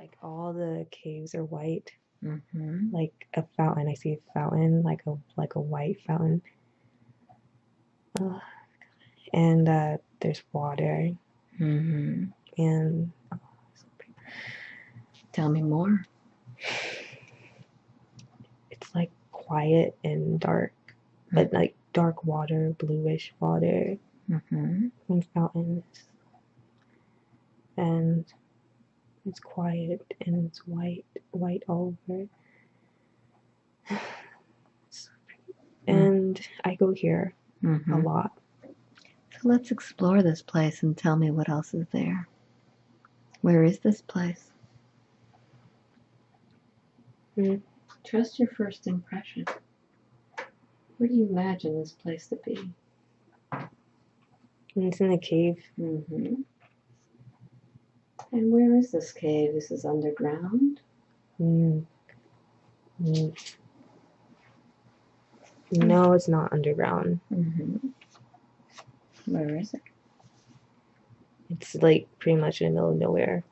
Like all the caves are white, like a fountain. I see a fountain, like a white fountain. And there's water. And tell me more. It's like quiet and dark, but like dark water, bluish water, and fountains. And it's quiet and it's white, all over. And I go here a lot. So let's explore this place and tell me what else is there. Where is this place? Trust your first impression. Where do you imagine this place to be? It's in a cave. And where is this cave? This is underground? No, it's not underground. Where is it? It's like pretty much in the middle of nowhere.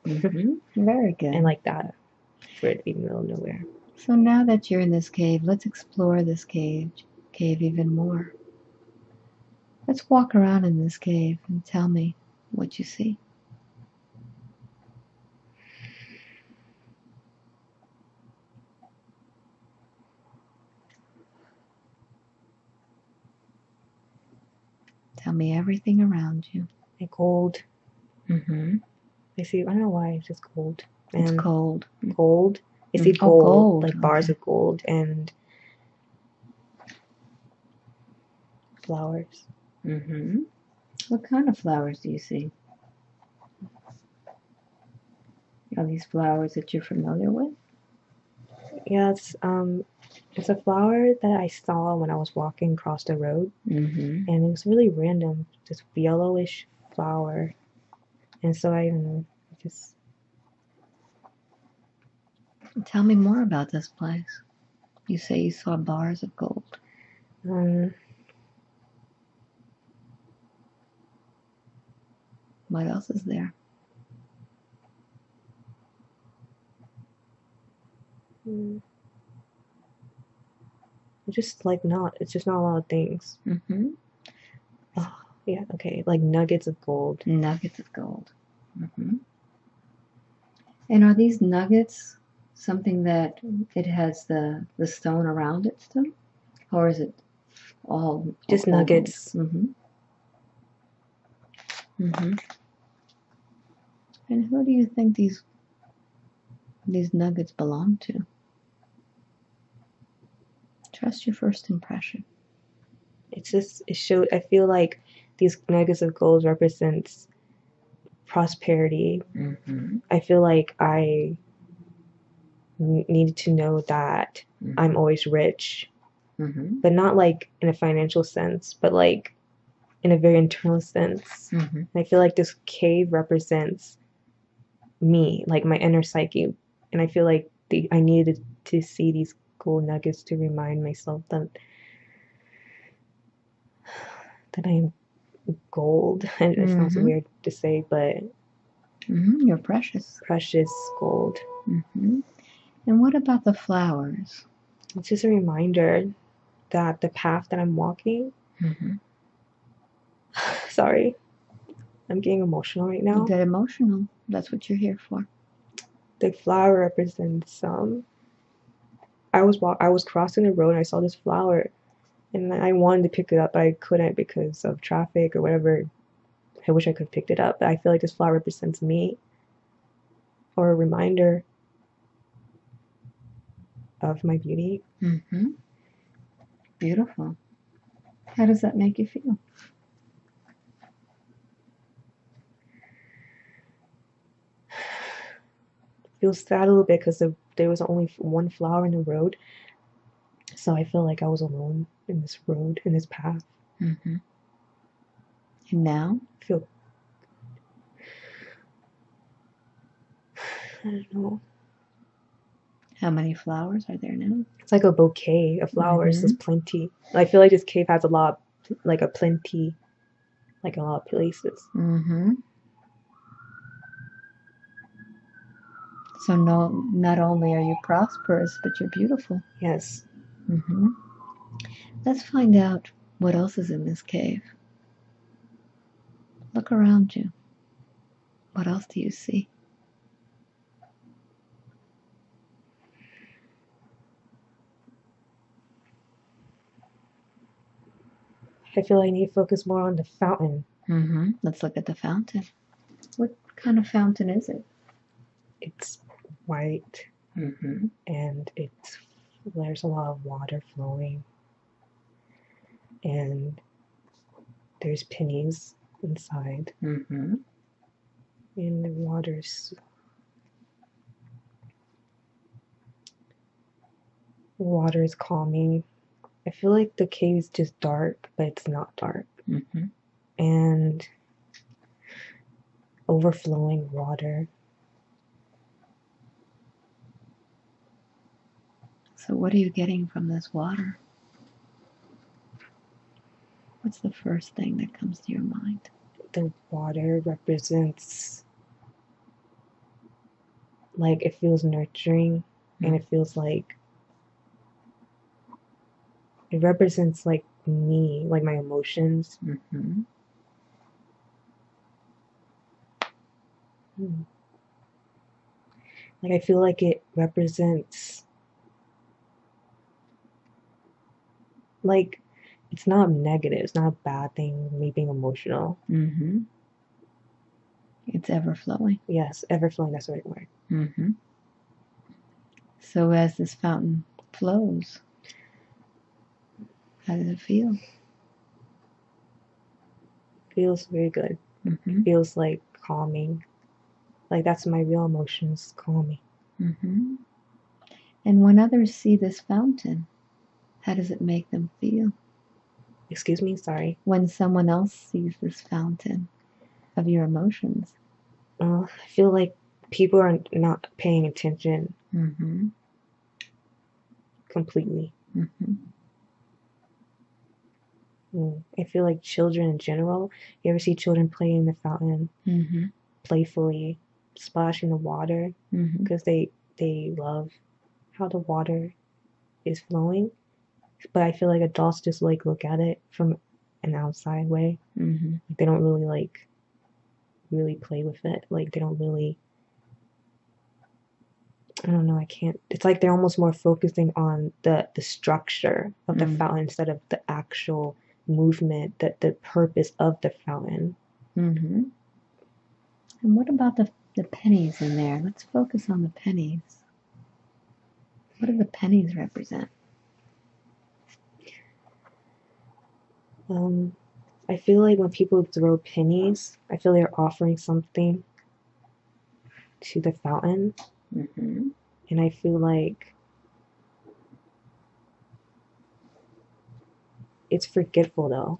Very good. And like that, for it to be in the middle of nowhere. So now that you're in this cave, let's explore this cave even more. Let's walk around in this cave and tell me what you see. Tell me everything around you. It's cold. I see, I don't know why, it's just cold. And it's cold. Gold. I see gold, like bars of gold and flowers. What kind of flowers do you see? Are these flowers that you're familiar with? Yes, it's a flower that I saw when I was walking across the road, and it was really random, just yellowish flower, and so I just... Tell me more about this place. You say you saw bars of gold. What else is there? Just like not, it's just not a lot of things. Yeah, okay, like nuggets of gold. Nuggets of gold. And are these nuggets something that it has the stone around it still? Or is it all... Just all nuggets. And who do you think these nuggets belong to? Trust your first impression. It's just, it showed, I feel like these nuggets of gold represents prosperity. I feel like I needed to know that I'm always rich, but not like in a financial sense, but like in a very internal sense. I feel like this cave represents me, like my inner psyche. And I feel like I needed to see these gold nuggets to remind myself that I am gold. And it sounds weird to say, but you're precious. Precious gold. And what about the flowers? It's just a reminder that the path that I'm walking, sorry, I'm getting emotional right now. Get emotional. That's what you're here for. The flower represents some. I was crossing the road and I saw this flower, and I wanted to pick it up, but I couldn't because of traffic or whatever. I wish I could have picked it up, but I feel like this flower represents me, or a reminder of my beauty. Beautiful. How does that make you feel? Feel sad a little bit because there was only one flower in the road, so I feel like I was alone in this road, in this path. And now? I feel... I don't know. How many flowers are there now? It's like a bouquet of flowers. There's plenty. I feel like this cave has a lot, like a plenty, like a lot of places. So not only are you prosperous, but you're beautiful. Yes. Mm-hmm. Let's find out what else is in this cave. Look around you. What else do you see? I feel I need to focus more on the fountain. Mm-hmm. Let's look at the fountain. What kind of fountain is it? It's white, mm-hmm. and there's a lot of water flowing, and there's pennies inside, mm-hmm. and the water's calming. I feel like the cave is just dark, but it's not dark, mm-hmm. and overflowing water. So what are you getting from this water? What's the first thing that comes to your mind? The water represents, like, it feels nurturing, mm-hmm. and it feels like, it represents like me, like my emotions. Mm-hmm. Like, I feel like it represents, like, it's not negative, it's not a bad thing, me being emotional. Mm-hmm. It's ever flowing. Yes, ever flowing, that's the right word. Mm-hmm. So as this fountain flows, how does it feel? Feels very good. Mm-hmm. Feels like calming. Like, that's my real emotions, calming. Mm-hmm. And when others see this fountain, how does it make them feel? Excuse me, sorry. When someone else sees this fountain of your emotions. I feel like people are not paying attention. Mm-hmm. Completely. Mm-hmm. I feel like children in general. You ever see children playing in the fountain, mm-hmm. playfully splashing the water, because mm-hmm. they love how the water is flowing. But I feel like adults just like look at it from an outside way. Mm-hmm. Like, they don't really like play with it. Like, they don't really. I don't know. I can't. It's like they're almost more focusing on the structure of the mm-hmm. fountain instead of the actual movement, the purpose of the fountain. Mm-hmm. And what about the pennies in there? Let's focus on the pennies. What do the pennies represent? I feel like when people throw pennies, I feel they're offering something to the fountain. Mm-hmm. And I feel like it's forgetful, though.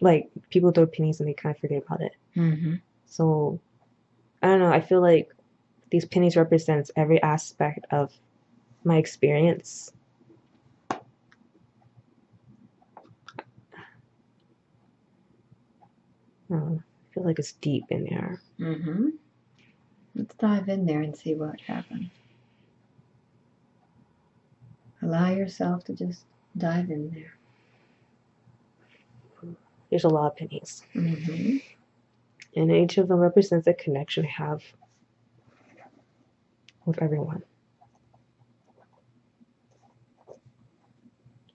Like, people throw pennies and they kind of forget about it. Mm-hmm. So, I don't know. I feel like these pennies represents every aspect of my experience. I feel like it's deep in there. Mm-hmm. Let's dive in there and see what happens. Allow yourself to just dive in there. There's a lot of pennies. Mm-hmm. And each of them represents a connection I have with everyone.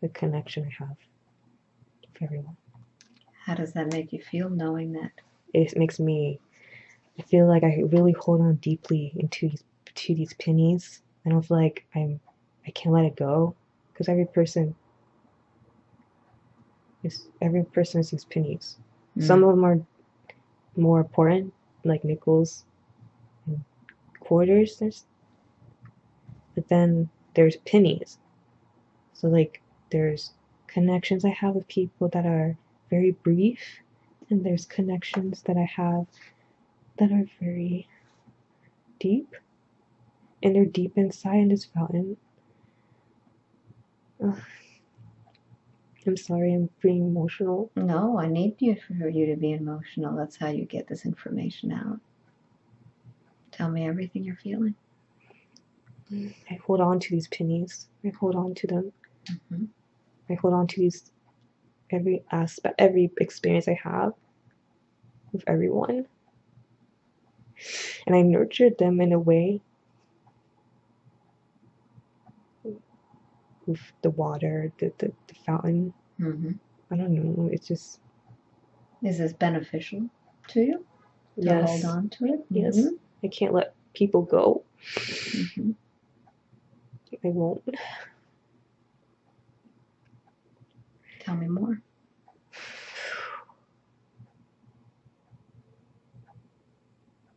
The connection I have with everyone. How does that make you feel, knowing that? It makes me, I feel like I really hold on deeply into these pennies. I don't feel like I can't let it go, because every person is these pennies. Mm. Some of them are more important, like nickels and quarters. But then there's pennies. So, like, there's connections I have with people that are very brief, and there's connections that I have that are very deep, and they're deep inside this fountain. I'm sorry, I'm being emotional. No, I need you for you to be emotional. That's how you get this information out. Tell me everything you're feeling. I hold on to these pennies. I hold on to them. Mm-hmm. I hold on to these, every aspect, every experience I have with everyone. And I nurtured them in a way with the water, the fountain. Mm-hmm. I don't know. It's just... Is this beneficial to you? Yes. To hold on to it? Mm-hmm. Yes. I can't let people go. Mm-hmm. I won't. Tell me more.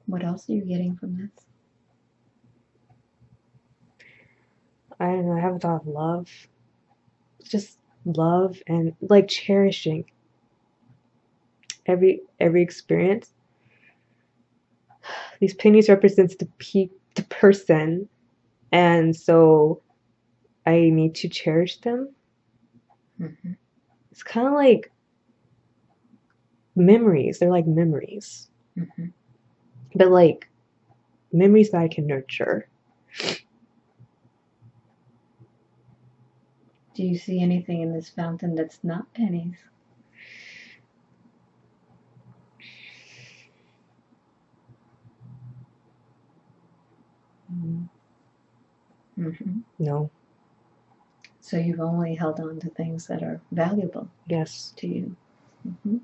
What else are you getting from this? I don't know. I have a lot of love. It's just love and like cherishing every experience. These pennies represents the person, and so I need to cherish them. Mm-hmm. It's kind of like memories. They're like memories. Mm-hmm. But like memories that I can nurture. Do you see anything in this fountain that's not pennies? Mm-hmm. No. So you've only held on to things that are valuable. Yes. To you. Mm-hmm.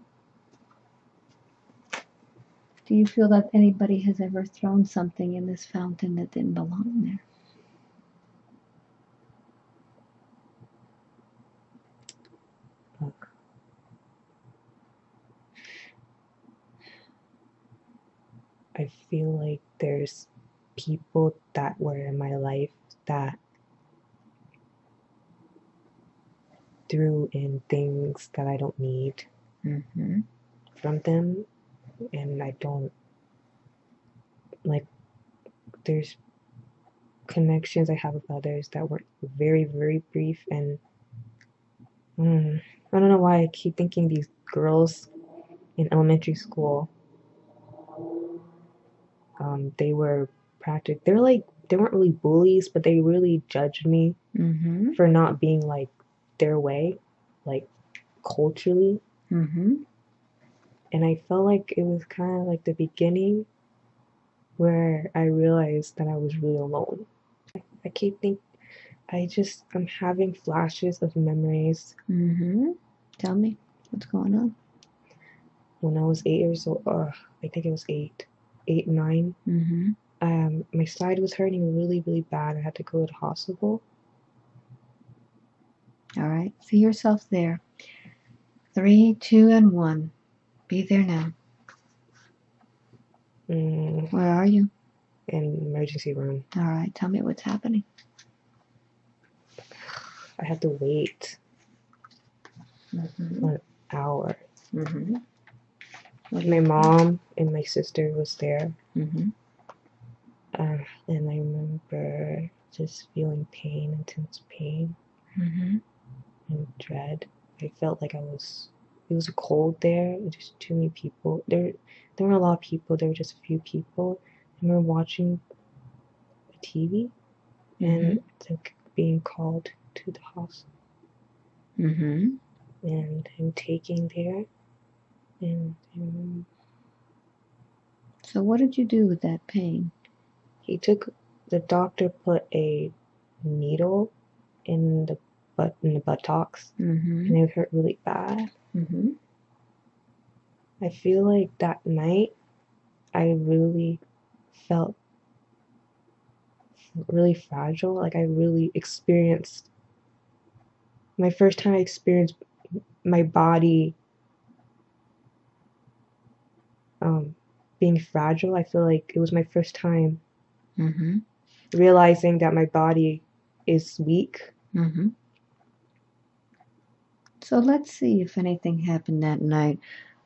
Do you feel that anybody has ever thrown something in this fountain that didn't belong there? Look. I feel like there's people that were in my life that threw in things that I don't need, mm-hmm, from them, and I don't like. There's connections I have with others that were very, very brief, and I don't know why I keep thinking these girls in elementary school. They were practic. They're like, they weren't really bullies, but they really judged me, mm-hmm, for not being like their way, like culturally. Mm-hmm. And I felt like it was kind of like the beginning where I realized that I was really alone. I keep thinking, I'm having flashes of memories. Mm-hmm. Tell me, what's going on? When I was 8 years old, I think it was eight, nine, mm-hmm, my side was hurting really, really bad. I had to go to the hospital. All right. See yourself there. 3, 2, and 1. Be there now. Where are you? In an emergency room. All right. Tell me what's happening. I have to wait, mm-hmm, 1 hour. Mm-hmm. My mom and my sister was there, mm-hmm, and I remember just feeling pain, intense pain, mm-hmm, and dread. I felt like it was cold there, just too many people. There were a lot of people, there were just a few people, and we were watching TV, mm-hmm, and I think being called to the house, mm-hmm, and I'm taking there. And so what did you do with that pain? The doctor put a needle in the butt, in the buttocks, mm-hmm, and it hurt really bad. Mm-hmm. I feel like that night I really felt really fragile. Like I really experienced my first time. I experienced my body being fragile. I feel like it was my first time, mm-hmm, realizing that my body is weak. Mm-hmm. So let's see if anything happened that night.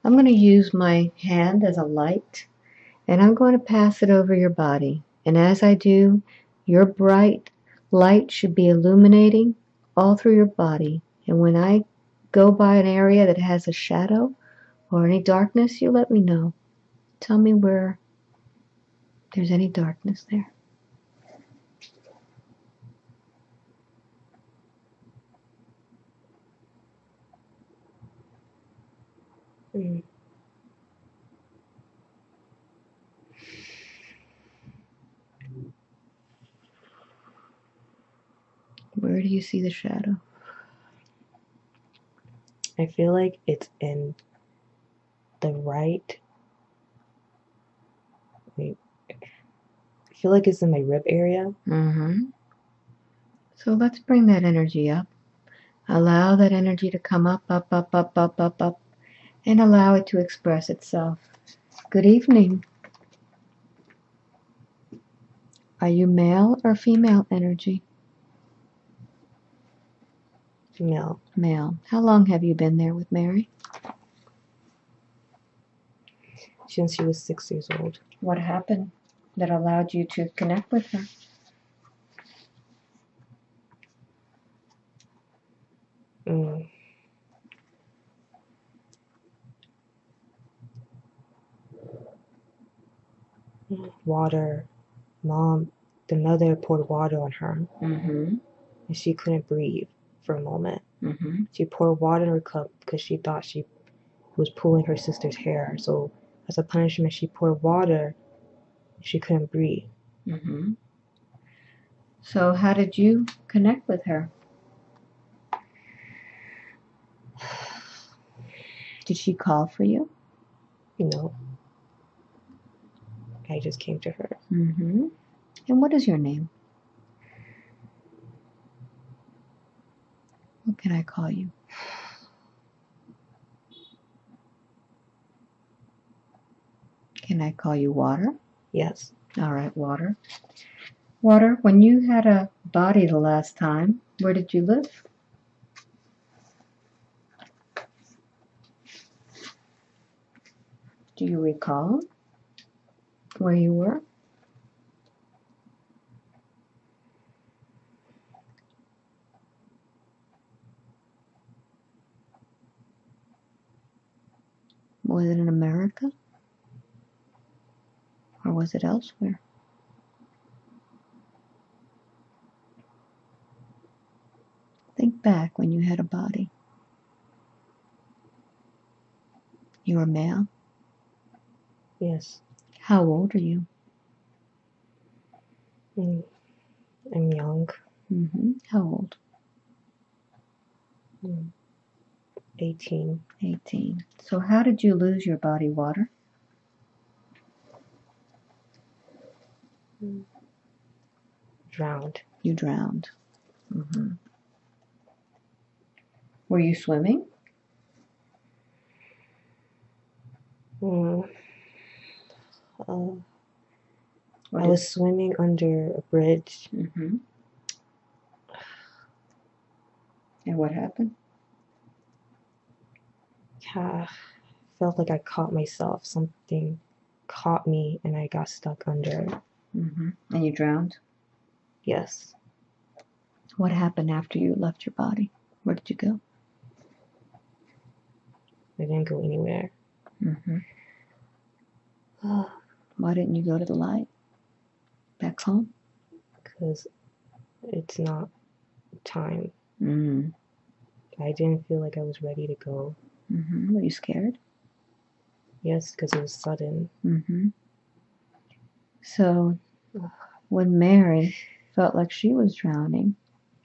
I'm going to use my hand as a light, and I'm going to pass it over your body. And as I do, your bright light should be illuminating all through your body. And when I go by an area that has a shadow or any darkness, you let me know. Tell me where there's any darkness there. Mm. Where do you see the shadow? I feel like it's in the right. Wait. I feel like it's in my rib area. Mm-hmm. So let's bring that energy up. Allow that energy to come up, up, up, up, up, up, up, and allow it to express itself. Good evening. Are you male or female energy? Male. Male. How long have you been there with Mary? Since she was 6 years old. What happened that allowed you to connect with her? Mm. Water. Mom, the mother poured water on her. Mm-hmm. And she couldn't breathe for a moment. Mm-hmm. She poured water in her cup because she thought she was pulling her sister's hair. So as a punishment, she poured water. She couldn't breathe. Mm-hmm. So how did you connect with her? Did she call for you? No. I just came to her. Mm-hmm. And what is your name? What can I call you? Can I call you Water? Yes. All right, Water. Water, when you had a body the last time, where did you live? Do you recall where you were? Was it in America? Or was it elsewhere? Think back when you had a body. You were male? Yes. How old are you? I'm young. Mm-hmm. How old? 18. 18. So how did you lose your body, Water? Drowned. You drowned. Mm-hmm. Were you swimming? I was swimming under a bridge. Mm-hmm. And what happened? Yeah, I felt like I caught myself. Something caught me and I got stuck under. Mm-hmm. And you drowned? Yes. What happened after you left your body? Where did you go? I didn't go anywhere. Mm-hmm. Why didn't you go to the light? Back home? Because it's not time. Mm. I didn't feel like I was ready to go. Mm-hmm. Were you scared? Yes, because it was sudden. Mm-hmm. So, when Mary felt like she was drowning.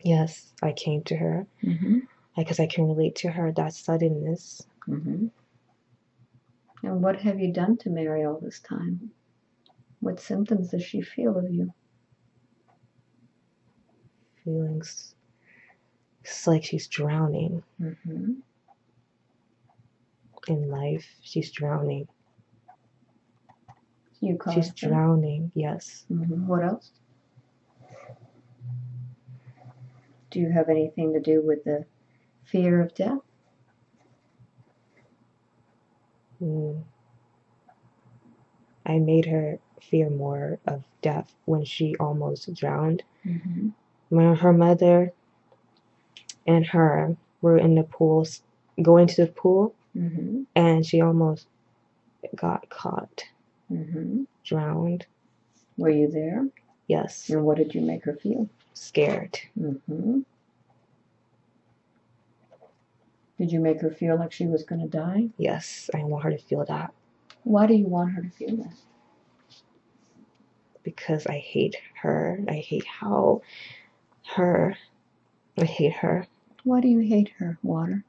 Yes, I came to her. Mm-hmm. Because I can relate to her, that suddenness. Mm-hmm. And what have you done to Mary all this time? What symptoms does she feel of you? Feelings. It's like she's drowning. Mm-hmm. In life, she's drowning. You call she's her. Drowning, yes. Mm-hmm. What else? Do you have anything to do with the fear of death? Mm. I made her fear more of death when she almost drowned. Mm-hmm. When her mother and her were in the pool, going to the pool, mm-hmm. and she almost got caught. Mm-hmm. Drowned. Were you there? Yes. And what did you make her feel? Scared. Mm-hmm. Did you make her feel like she was going to die? Yes, I want her to feel that. Why do you want her to feel that? Because I hate her. I hate how her. I hate her. Why do you hate her, Water?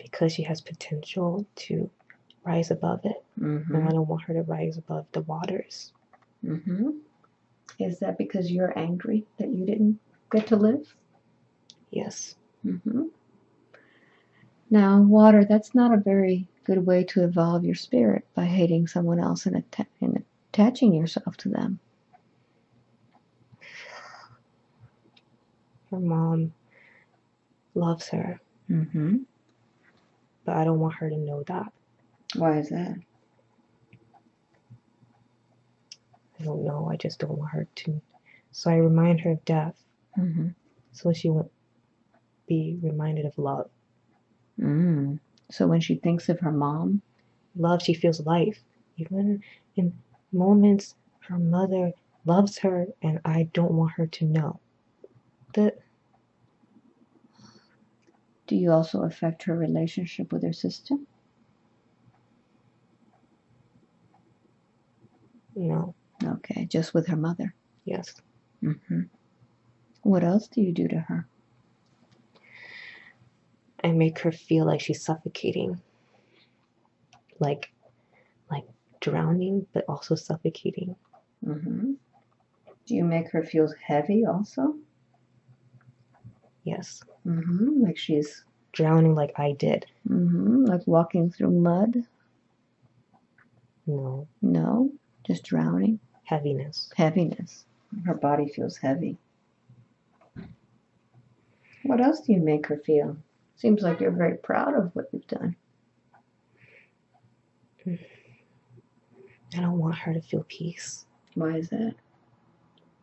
Because she has potential to rise above it. Mm-hmm. And I don't want her to rise above the waters. Mm-hmm. Is that because you're angry that you didn't get to live? Yes. Mm-hmm. Now, Water, that's not a very good way to evolve your spirit, by hating someone else and attaching yourself to them. Her mom loves her. Mm-hmm. But I don't want her to know that. Why is that? I don't know. I just don't want her to. So I remind her of death. Mm-hmm. So she won't be reminded of love. Mm. So when she thinks of her mom, love, she feels life. Even in moments, her mother loves her, and I don't want her to know that. Do you also affect her relationship with her sister? No. Okay, just with her mother? Yes. Mm-hmm. What else do you do to her? I make her feel like she's suffocating. Like drowning, but also suffocating. Mm-hmm. Do you make her feel heavy also? Yes. Mm-hmm. Like she's drowning, like I did. Mm-hmm. Like walking through mud? No. No? Just drowning? Heaviness. Heaviness. Her body feels heavy. What else do you make her feel? Seems like you're very proud of what you've done. I don't want her to feel peace. Why is that?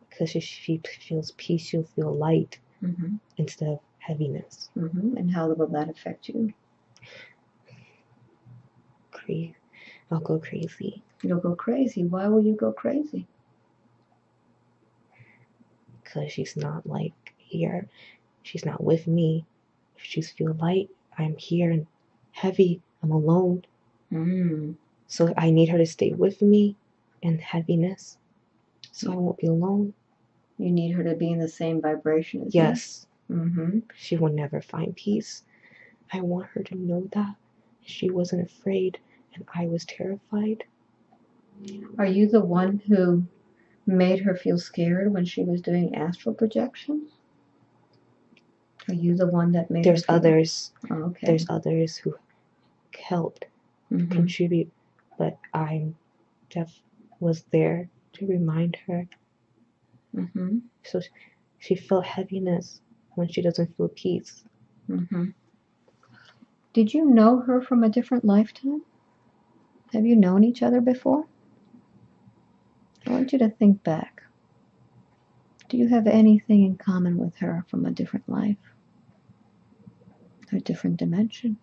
Because if she feels peace, she'll feel light. Mm-hmm. Instead of heaviness. Mm-hmm. And how will that affect you? I'll go crazy. You'll go crazy. Why will you go crazy? Because she's not like here. She's not with me. She's feel light. I'm here and heavy. I'm alone. Mm. So I need her to stay with me in heaviness. So I won't be alone. You need her to be in the same vibration as you? Yes. Mm-hmm. She will never find peace. I want her to know that. She wasn't afraid, and I was terrified. Are you the one who made her feel scared when she was doing astral projections? Are you the one that made her feel? Others. Oh, okay. There's others who helped, mm-hmm, contribute, but Jeff was there to remind her. Mm-hmm. So she felt heaviness when she doesn't feel peace. Mm-hmm. Did you know her from a different lifetime? Have you known each other before? I want you to think back. Do you have anything in common with her from a different life? Or a different dimension?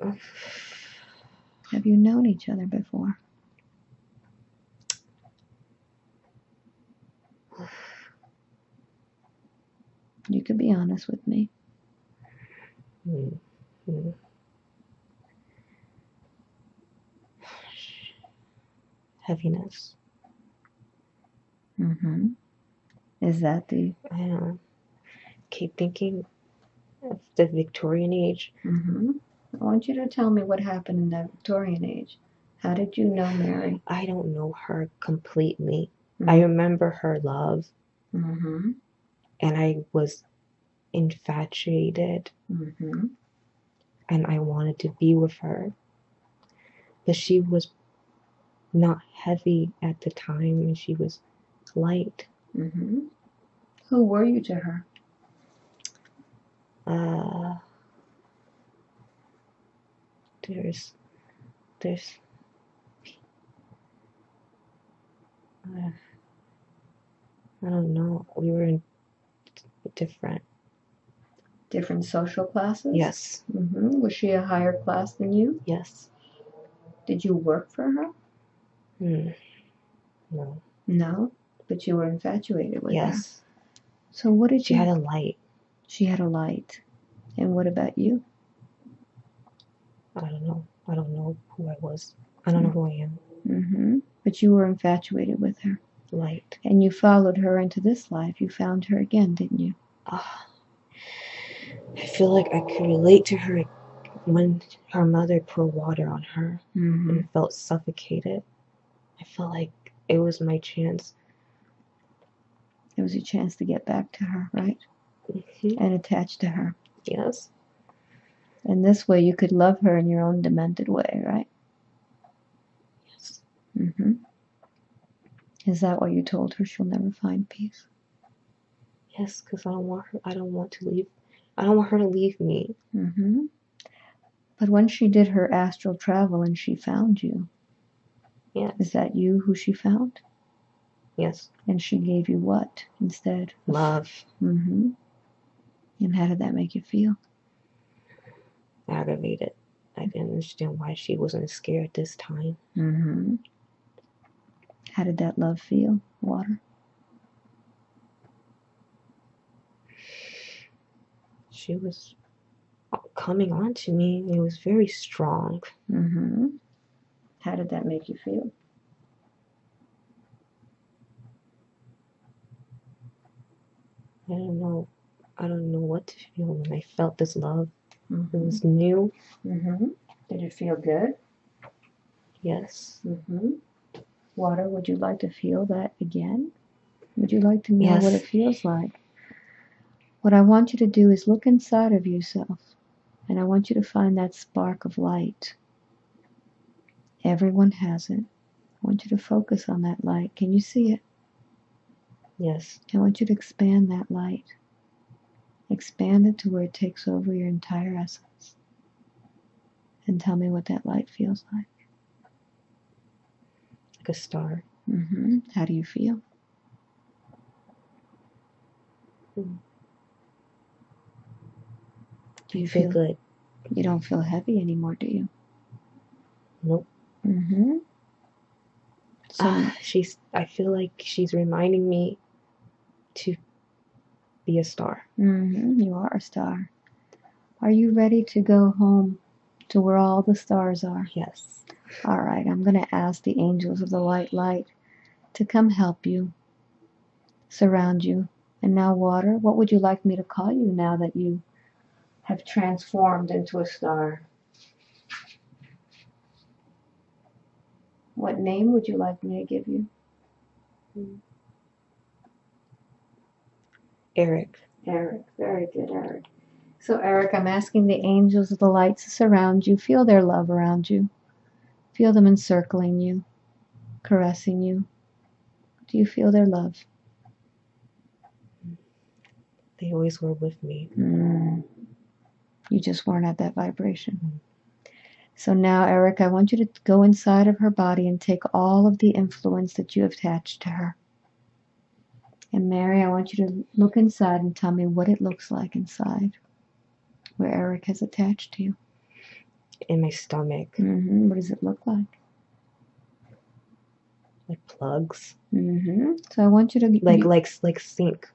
Have you known each other before? You could be honest with me. Mm-hmm. Heaviness. Mm-hmm. Is that the... I don't know. Keep thinking of the Victorian age. Mm-hmm. I want you to tell me what happened in that Victorian age. How did you know Mary? I don't know her completely. Mm-hmm. I remember her love. Mm-hmm. And I was infatuated, mm-hmm, and I wanted to be with her. But she was not heavy at the time, and she was light. Mm-hmm. Who were you to her? I don't know. We were in different social classes? Yes. Mm-hmm. Was she a higher class than you? Yes. Did you work for her? No. No? But you were infatuated with her? Yes. So what did she... She had a light. She had a light. And what about you? I don't know. I don't know who I was. I don't know who I am. Mm-hmm. But you were infatuated with her. Light. And you followed her into this life. You found her again, didn't you? I feel like I could relate to her when her mother poured water on her and felt suffocated. I felt like it was my chance. It was a chance to get back to her, right? Mm-hmm. And attach to her. Yes. And this way you could love her in your own demented way, right? Yes. Mm-hmm. Is that why you told her she'll never find peace? Yes, because I don't want to leave. I don't want her to leave me. Mm-hmm. But when she did her astral travel and she found you, yes. Is that you who she found? Yes. And she gave you what instead? Love. Mm-hmm. And how did that make you feel? Aggravated. I didn't understand why she wasn't scared this time. Mm-hmm. How did that love feel, Water? She was coming on to me. It was very strong. Mm-hmm. How did that make you feel? I don't know. I don't know what to feel when I felt this love. Mm-hmm. It was new. Mm-hmm. Did it feel good? Yes. Mm-hmm. Water, would you like to feel that again? Would you like to know what it feels like? What I want you to do is look inside of yourself, and I want you to find that spark of light. Everyone has it. I want you to focus on that light. Can you see it? Yes. I want you to expand that light. Expand it to where it takes over your entire essence. And tell me what that light feels like. Like a star. Mm-hmm. How do you feel? Do you feel good? You don't feel heavy anymore, do you? Nope. Mm-hmm. So I feel like she's reminding me to be a star. Mm-hmm. You are a star. Are you ready to go home to where all the stars are? Yes. All right. I'm going to ask the angels of the white light to come help you, surround you. And now, Water, what would you like me to call you now that you have transformed into a star? What name would you like me to give you? Eric. Eric. Very good, Eric. So, Eric, I'm asking the angels of the light to surround you. Feel their love around you. Feel them encircling you, caressing you. Do you feel their love? They always were with me. Mm. You just weren't at that vibration. So now, Eric, I want you to go inside of her body and take all of the influence that you have attached to her. And Mary, I want you to look inside and tell me what it looks like inside, where Eric has attached to you. In my stomach. Mm-hmm. What does it look like? Like plugs. Mm-hmm. So I want you to... Like sink.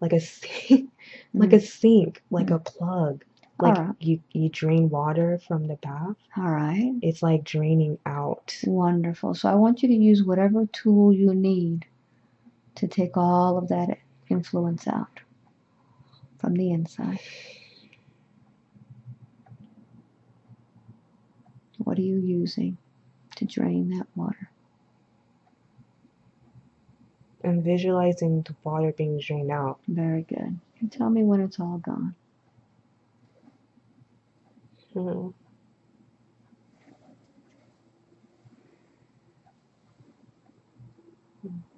Like a sink. Like a sink. Like a plug. Like you drain water from the bath. All right. It's like draining out. Wonderful. So I want you to use whatever tool you need to take all of that influence out from the inside. What are you using to drain that water? I'm visualizing the water being drained out. Very good. You tell me when it's all gone.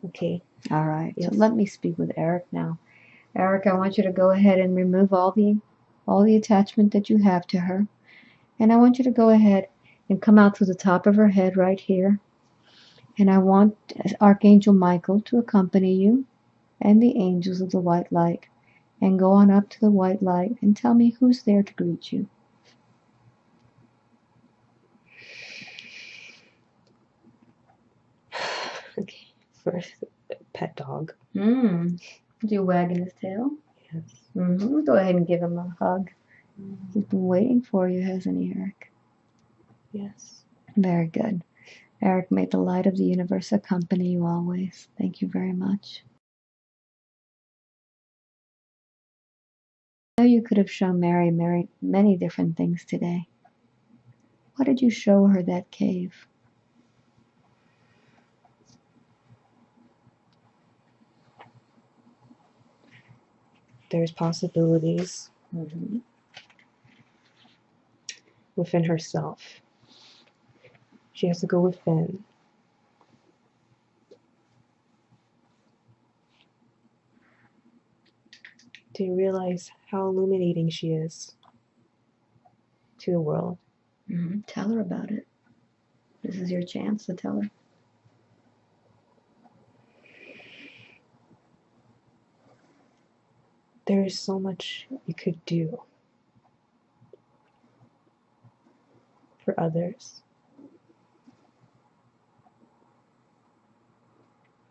Okay. All right. Yes. So let me speak with Eric now. Eric, I want you to go ahead and remove all the attachment that you have to her. And I want you to go ahead and come out through the top of her head right here. And I want Archangel Michael to accompany you and the angels of the white light. And go on up to the white light and tell me who's there to greet you. Okay, first pet dog. Mm. Is he wagging his tail? Yes. Mm-hmm. Go ahead and give him a hug. He's been waiting for you, hasn't he, Eric? Yes. Very good. Eric, may the light of the universe accompany you always. Thank you very much. I know you could have shown Mary many different things today. Why did you show her that cave? There's possibilities within herself. She has to go within. Do you realize how illuminating she is to the world? Mm-hmm. Tell her about it. This is your chance to tell her. There is so much you could do for others.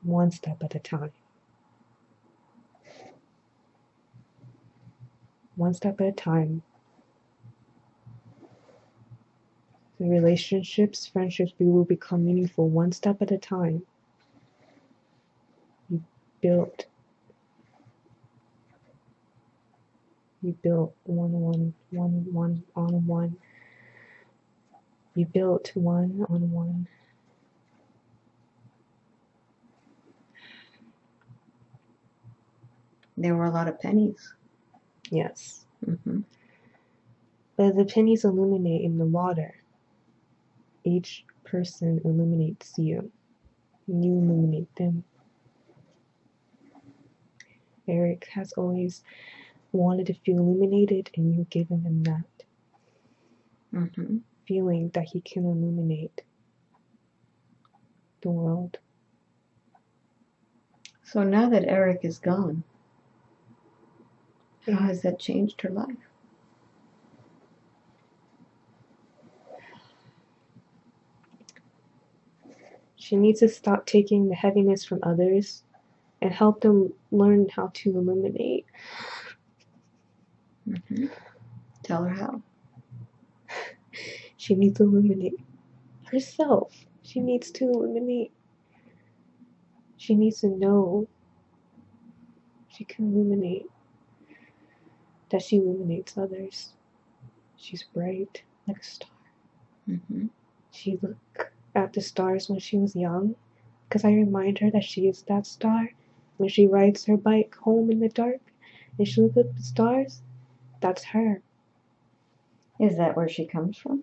One step at a time. One step at a time. The relationships, friendships, we will become meaningful one step at a time. You built one on one. You built one on one. There were a lot of pennies. Yes. Mm-hmm. But the pennies illuminate in the water. Each person illuminates you. And you illuminate them. Eric has always wanted to feel illuminated, and you've given him that. Mm-hmm. Feeling that he can illuminate the world. So now that Eric is gone, how has that changed her life? She needs to stop taking the heaviness from others and help them learn how to illuminate. Mm-hmm. Tell her how. She needs to illuminate herself. She needs to illuminate. She needs to know she can illuminate. That she illuminates others. She's bright like a star. Mm-hmm. She looked at the stars when she was young, because I remind her that she is that star. When she rides her bike home in the dark and she looks at the stars, that's her. Is that where she comes from?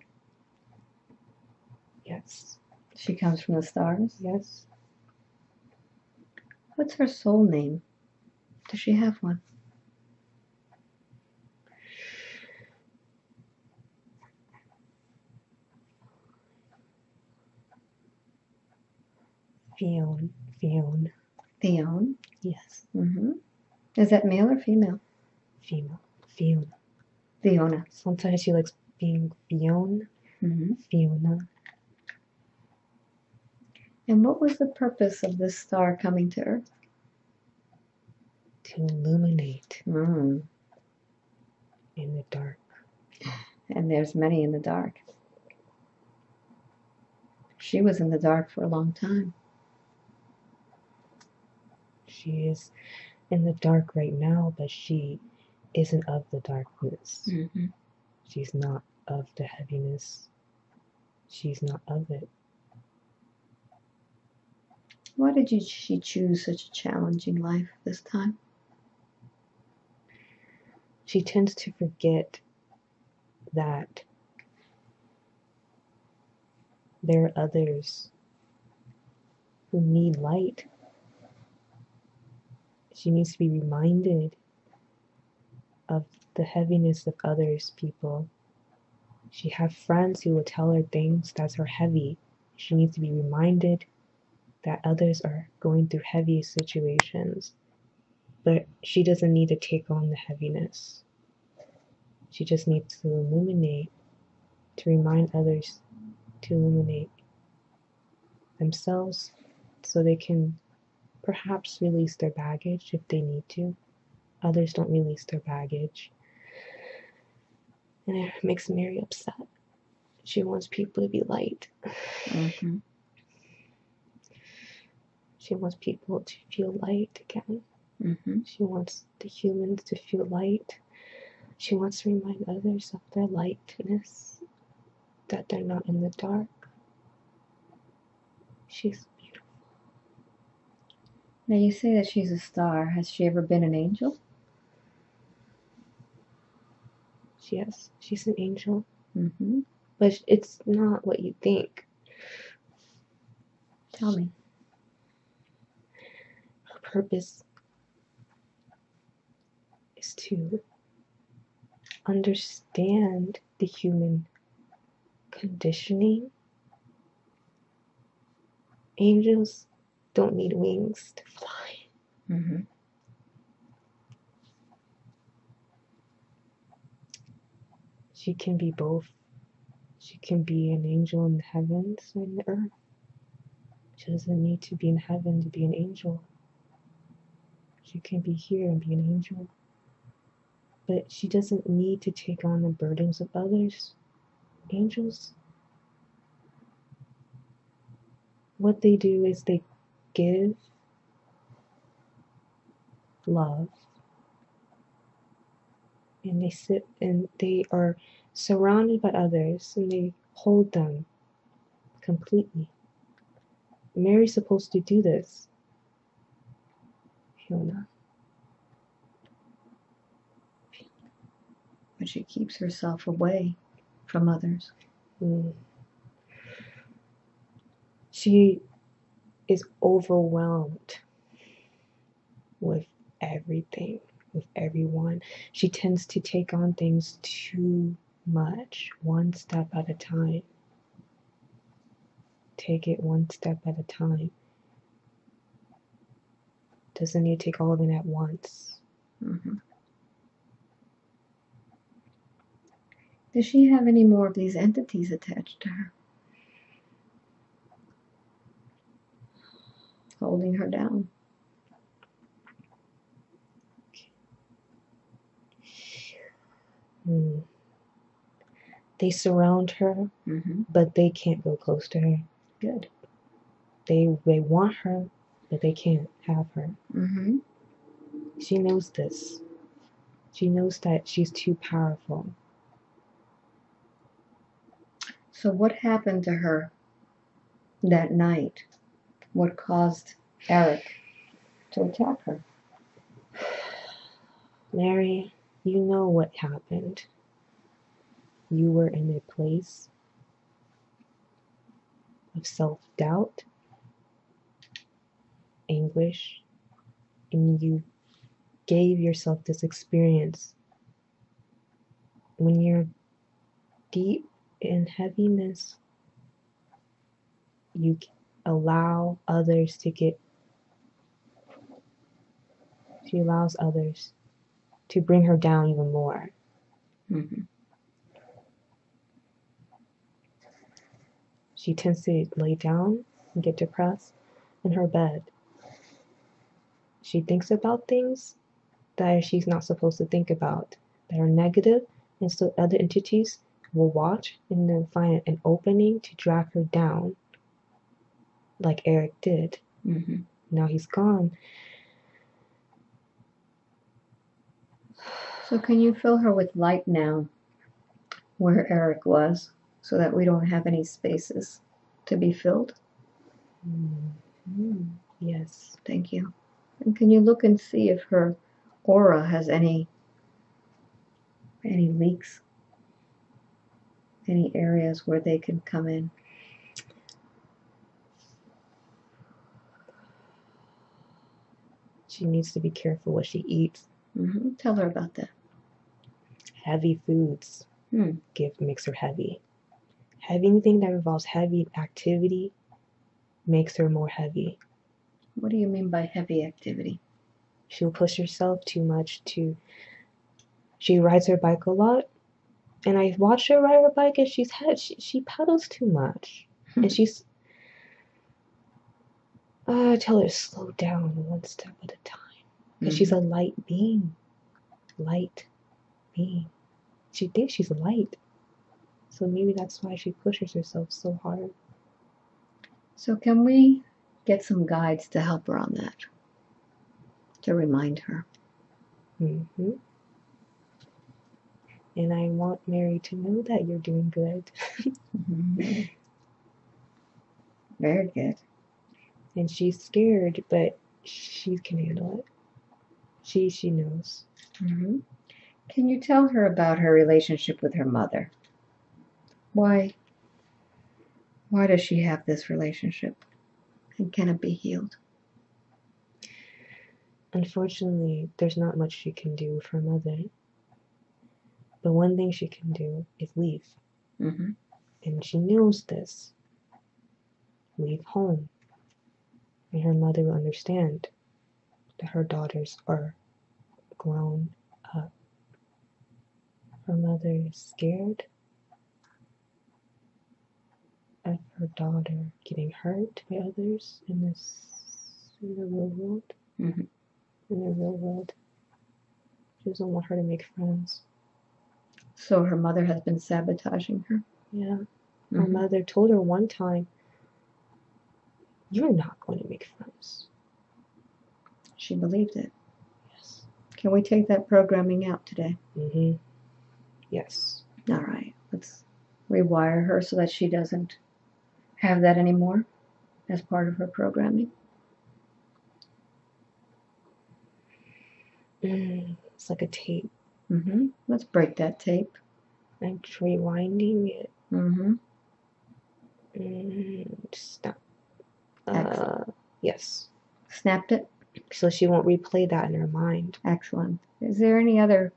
Yes. She comes from the stars? Yes. What's her soul name? Does she have one? Fiona. Fiona? Yes. Mm-hmm. Is that male or female? Female. Fiona. Fiona. Sometimes she likes being Fiona. Mm-hmm. Fiona. And what was the purpose of this star coming to Earth? To illuminate. Mm. In the dark. And there's many in the dark. She was in the dark for a long time. She is in the dark right now, but she isn't of the darkness. Mm-hmm. She's not of the heaviness. She's not of it. Why did she choose such a challenging life this time? She tends to forget that there are others who need light. She needs to be reminded of the heaviness of others, people. She has friends who will tell her things that are heavy. She needs to be reminded that others are going through heavy situations, but she doesn't need to take on the heaviness. She just needs to illuminate, to remind others to illuminate themselves, so they can perhaps release their baggage if they need to. Others don't release their baggage, and it makes Mary upset. She wants people to be light. Mm-hmm. She wants people to feel light again. Mm-hmm. She wants the humans to feel light. She wants to remind others of their lightness, that they're not in the dark. She's beautiful. Now you say that she's a star. Has she ever been an angel? Yes, she's an angel. Mm-hmm. But it's not what you think. Tell me. Her purpose is to understand the human conditioning. Angels don't need wings to fly. Mm-hmm. She can be both. She can be an angel in the heavens or in the earth. She doesn't need to be in heaven to be an angel. She can be here and be an angel. But she doesn't need to take on the burdens of others. Angels, what they do is they give love, and they sit and they are surrounded by others, and they hold them completely. Mary's supposed to do this, Fiona. But she keeps herself away from others. Mm. She is overwhelmed with everything, with everyone. She tends to take on things too much, one step at a time. Take it one step at a time. Doesn't need to take all of it at once. Mm-hmm. Does she have any more of these entities attached to her, holding her down? Mm. They surround her, mm-hmm, but they can't go close to her. Good. They want her, but they can't have her. Mm-hmm. She knows this. She knows that she's too powerful. So what happened to her that night? What caused Eric to attack her? Mary, you know what happened. You were in a place of self-doubt, anguish, and you gave yourself this experience. When you're deep in heaviness, you allow others to get, she allows others to bring her down even more. Mm-hmm. She tends to lay down and get depressed in her bed. She thinks about things that she's not supposed to think about, that are negative, and so other entities will watch and then find an opening to drag her down, like Eric did. Mm-hmm. Now he's gone. So can you fill her with light now where Eric was, so that we don't have any spaces to be filled? Mm-hmm. Yes. Thank you. And can you look and see if her aura has any leaks? Any areas where they can come in? She needs to be careful what she eats. Mm-hmm. Tell her about that. Heavy foods makes her heavy. Anything that involves heavy activity makes her more heavy. What do you mean by heavy activity? She'll push herself too much. She rides her bike a lot. And I watch her ride her bike, and she pedals too much. And she's I tell her to slow down one step at a time. Because she's a light being. She thinks she's light. So maybe that's why she pushes herself so hard. So can we get some guides to help her on that? To remind her. Mm-hmm. And I want Mary to know that you're doing good. Mm-hmm. Very good. And she's scared, but she can handle it. She knows. Mm-hmm. Can you tell her about her relationship with her mother? Why does she have this relationship? And can it be healed? Unfortunately, there's not much she can do for her mother. But one thing she can do is leave. Mm-hmm. And she knows this. Leave home. And her mother will understand that her daughters are grown up. Her mother is scared of her daughter getting hurt by others in the real world. Mm-hmm. In the real world. She doesn't want her to make friends. So her mother has been sabotaging her? Yeah. Mm-hmm. Her mother told her one time, "You're not going to make friends." She believed it. Yes. Can we take that programming out today? Mm-hmm. Yes. All right. Let's rewire her so that she doesn't have that anymore as part of her programming. It's like a tape. Mm-hmm. Let's break that tape. I'm rewinding it. Mm-hmm. Stop. Yes. Snapped it? So she won't replay that in her mind. Excellent. Is there any other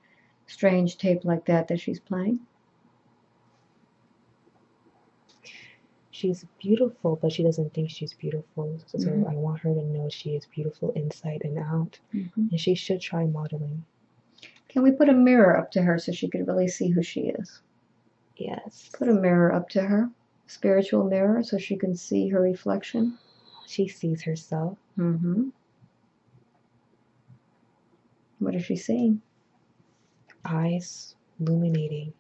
strange tape like that she's playing? She's beautiful, but she doesn't think she's beautiful. So I want her to know she is beautiful inside and out. Mm-hmm. And she should try modeling. Can we put a mirror up to her so she could really see who she is? Yes. Put a mirror up to her. Spiritual mirror so she can see her reflection. She sees herself. Mm-hmm. What is she seeing? Eyes illuminating.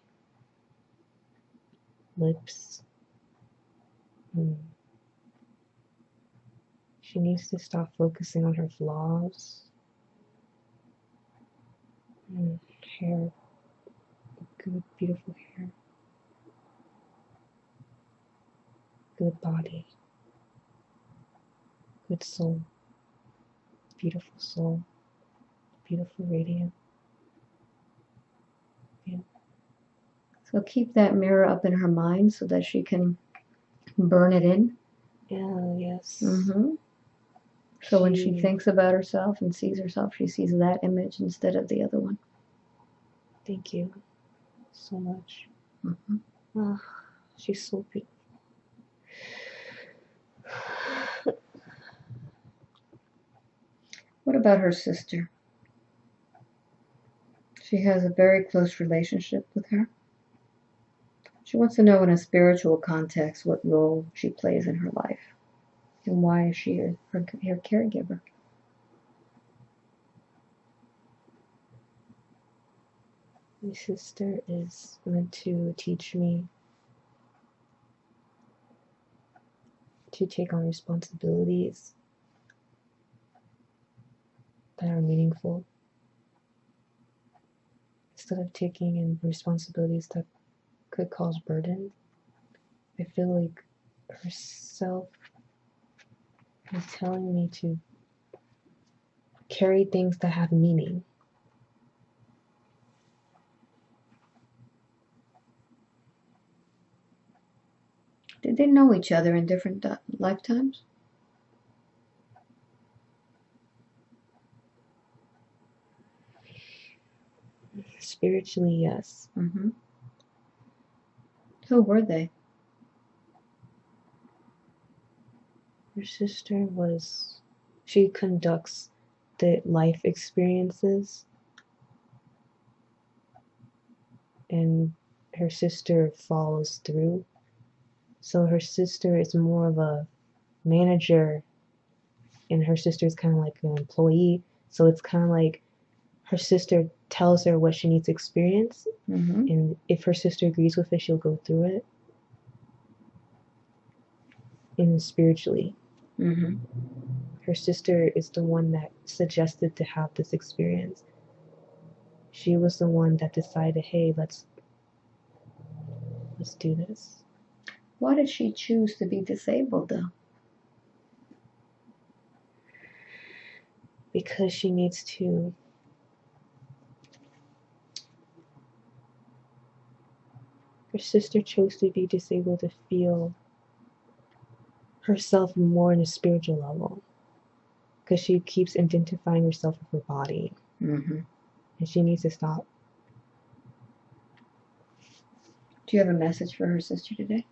Lips. She needs to stop focusing on her flaws. Hair. Good, beautiful hair. Good body. Good soul. Beautiful soul. Beautiful radiant. Yeah. So keep that mirror up in her mind so that she can burn it in. Yeah, yes. Mm-hmm. So when she thinks about herself and sees herself, she sees that image instead of the other one. Thank you so much. Mm-hmm. Oh, she's so beautiful. What about her sister? She has a very close relationship with her. She wants to know in a spiritual context what role she plays in her life and why is she her caregiver. My sister is meant to teach me to take on responsibilities that are meaningful, instead of taking in responsibilities that could cause burden. I feel like herself is telling me to carry things that have meaning. Did they know each other in different lifetimes? Spiritually, yes. Mm-hmm. Who were they? Her sister she conducts the life experiences, and her sister follows through. So her sister is more of a manager and her sister's kind of like an employee. So it's kind of like her sister tells her what she needs to experience. Mm-hmm. And if her sister agrees with it, she'll go through it. And spiritually, mm-hmm. her sister is the one that suggested to have this experience. She was the one that decided, hey, let's do this. Why did she choose to be disabled, though? Because she needs to her sister chose to be disabled to feel herself more on a spiritual level, because she keeps identifying herself with her body, mm-hmm. and she needs to stop. Do you have a message for her sister today?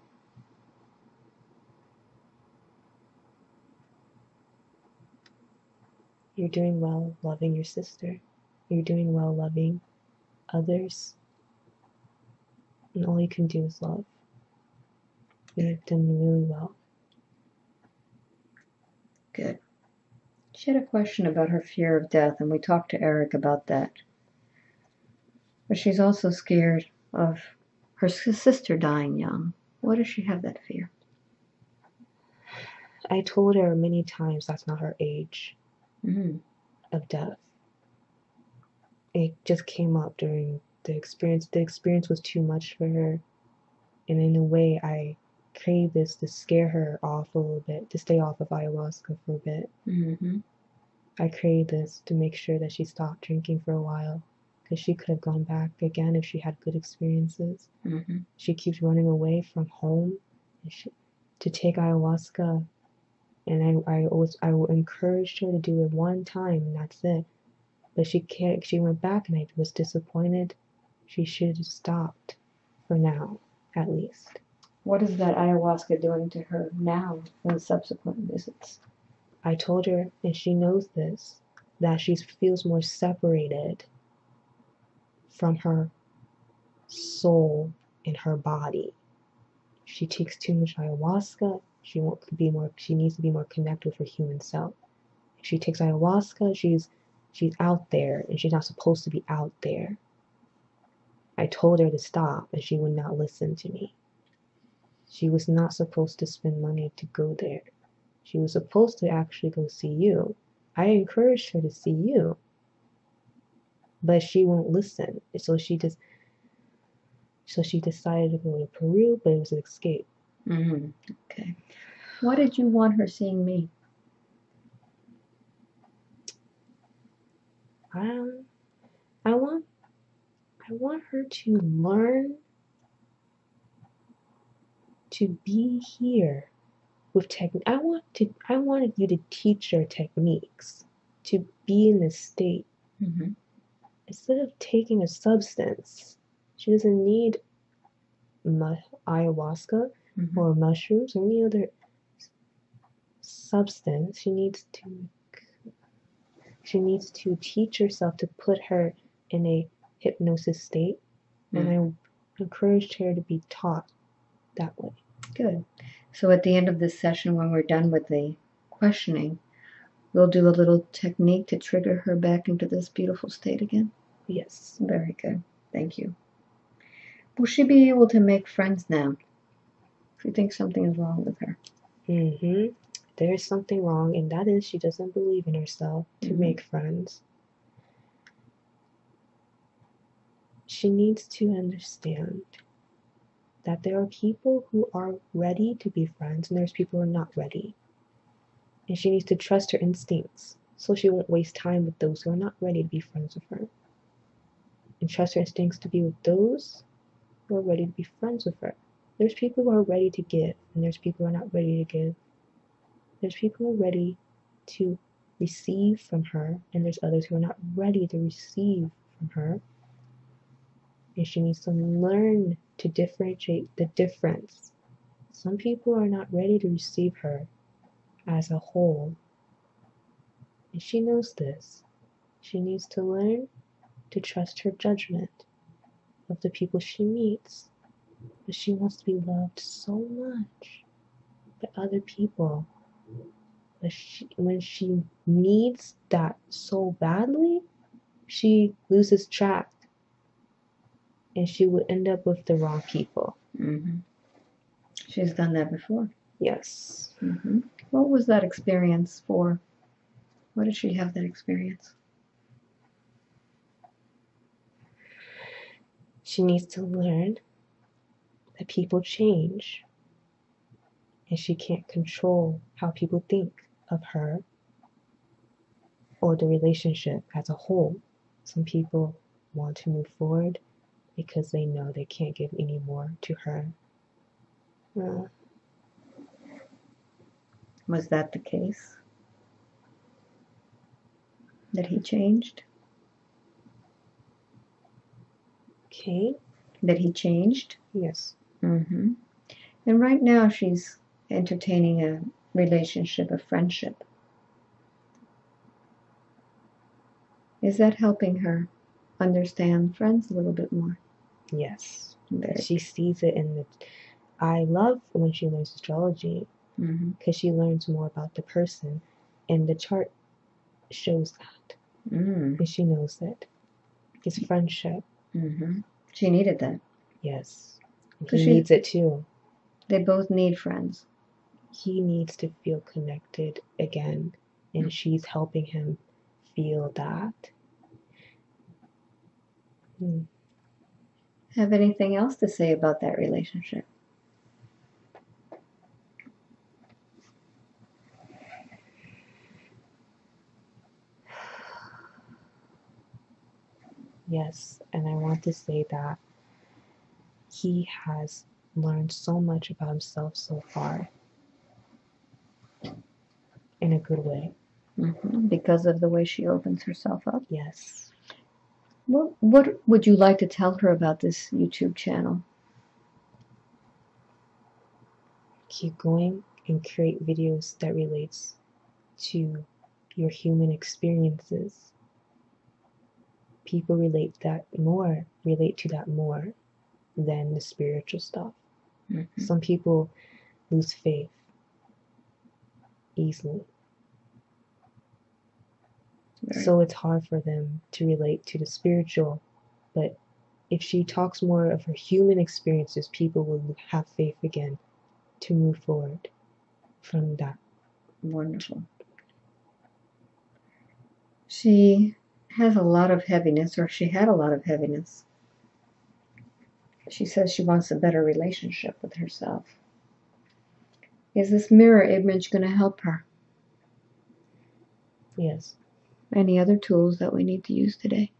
You're doing well loving your sister. You're doing well loving others. And all you can do is love. You've done really well. Good. She had a question about her fear of death, and we talked to Eric about that. But she's also scared of her sister dying young. Why does she have that fear? I told her many times that's not her age. Mm-hmm. Of death. It just came up during the experience. The experience was too much for her, and in a way I craved this to scare her off a little bit, to stay off of ayahuasca for a bit. Mm-hmm. I craved this to make sure that she stopped drinking for a while, because she could have gone back again if she had good experiences. Mm-hmm. She keeps running away from home to take ayahuasca. And I encouraged her to do it one time, and that's it. But she can't. She went back, and I was disappointed. She should have stopped, for now, at least. What is that ayahuasca doing to her now in subsequent visits? I told her, and she knows this, that she feels more separated from her soul and her body. She takes too much ayahuasca. She needs to be more connected with her human self. She takes ayahuasca. She's out there, and she's not supposed to be out there. I told her to stop, and she would not listen to me. She was not supposed to spend money to go there. She was supposed to actually go see you. I encouraged her to see you, but she won't listen. So she decided to go to Peru, but it was an escape. Mm-hmm. Okay. Why did you want her seeing me? I want her to learn to be here with technique. I wanted you to teach her techniques to be in this state. Mm-hmm. Instead of taking a substance, she doesn't need ayahuasca. Mm-hmm. Or mushrooms or any other substance. She needs to teach herself, to put her in a hypnosis state. Mm-hmm. And I encouraged her to be taught that way. Good. So at the end of this session, when we're done with the questioning, we'll do a little technique to trigger her back into this beautiful state again. Yes. Very good. Thank you. Will she be able to make friends now? If you think something is wrong with her. Mm-hmm. There is something wrong, and that is she doesn't believe in herself to mm-hmm. make friends. She needs to understand that there are people who are ready to be friends, and there's people who are not ready. And she needs to trust her instincts, so she won't waste time with those who are not ready to be friends with her. And trust her instincts to be with those who are ready to be friends with her. There's people who are ready to give, and there's people who are not ready to give. There's people who are ready to receive from her, and there's others who are not ready to receive from her. And she needs to learn to differentiate the difference. Some people are not ready to receive her as a whole, and she knows this. She needs to learn to trust her judgment of the people she meets. But she wants to be loved so much by other people, when she needs that so badly, she loses track, and she would end up with the wrong people. Mm-hmm. She's done that before. Yes. Mm-hmm. What was that experience for? Why did she have that experience? She needs to learn that people change, and she can't control how people think of her or the relationship as a whole. Some people want to move forward because they know they can't give any more to her. Was that the case? That he changed? Okay. That he changed? Yes. Mm-hmm. And right now she's entertaining a relationship, a friendship. Is that helping her understand friends a little bit more? Yes. She sees it in the... I love when she learns astrology, because mm-hmm. she learns more about the person, and the chart shows that. Mm. And she knows it. It's friendship. Mm-hmm. She needed that. Yes. He needs it too. They both need friends. He needs to feel connected again, and mm-hmm. she's helping him feel that. Hmm. Have anything else to say about that relationship? Yes, and I want to say that he has learned so much about himself so far, in a good way. Mm-hmm. Because of the way she opens herself up? Yes. What would you like to tell her about this YouTube channel? Keep going and create videos that relates to your human experiences. People relate to that more than the spiritual stuff. Mm-hmm. Some people lose faith easily. Right. So it's hard for them to relate to the spiritual, but if she talks more of her human experiences, people will have faith again to move forward from that. Wonderful. She has a lot of heaviness, or she had a lot of heaviness. She says she wants a better relationship with herself. Is this mirror image going to help her? Yes. Any other tools that we need to use today?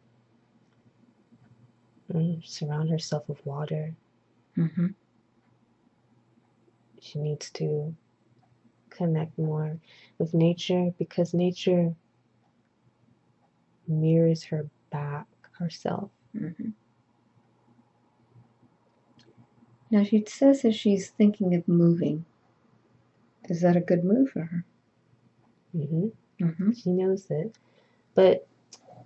Surround herself with water. Mm-hmm. She needs to connect more with nature, because nature mirrors her back, herself. Mm-hmm. Now she says that she's thinking of moving. Is that a good move for her? Mm-hmm. Mm-hmm. She knows it. But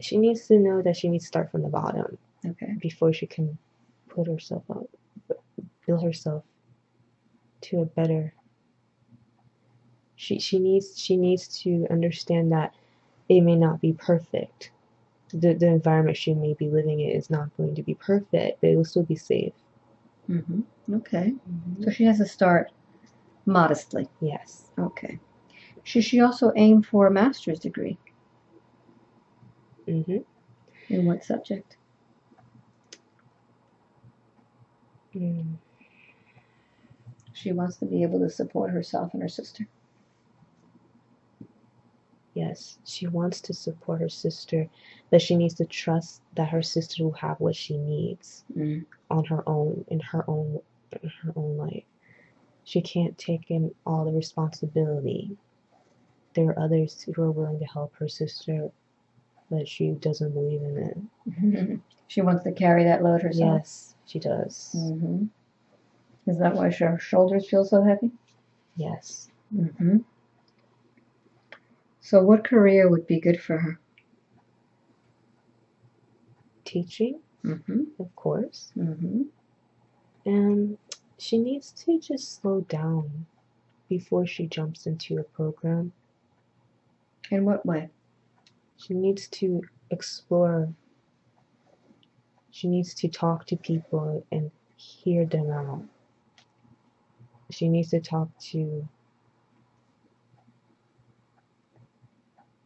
she needs to know that she needs to start from the bottom. Okay. Before she can put herself up, build herself to a better... She needs to understand that it may not be perfect. The environment she may be living in is not going to be perfect, but it will still be safe. Mm-hmm. Okay. Mm-hmm. So she has to start modestly. Yes. Okay. Should she also aim for a master's degree? Mm-hmm. In what subject? Mm. She wants to be able to support herself and her sister. Yes, she wants to support her sister, but she needs to trust that her sister will have what she needs on her own, in her own life. She can't take in all the responsibility. There are others who are willing to help her sister, but she doesn't believe in it. Mm-hmm. She wants to carry that load herself. Yes, she does. Mm-hmm. Is that why her shoulders feel so heavy? Yes. Mm-hmm. So what career would be good for her? Teaching, mm-hmm. of course. Mm-hmm. And she needs to just slow down before she jumps into a program In what way? She needs to explore. She needs to talk to people and hear them out. She needs to talk to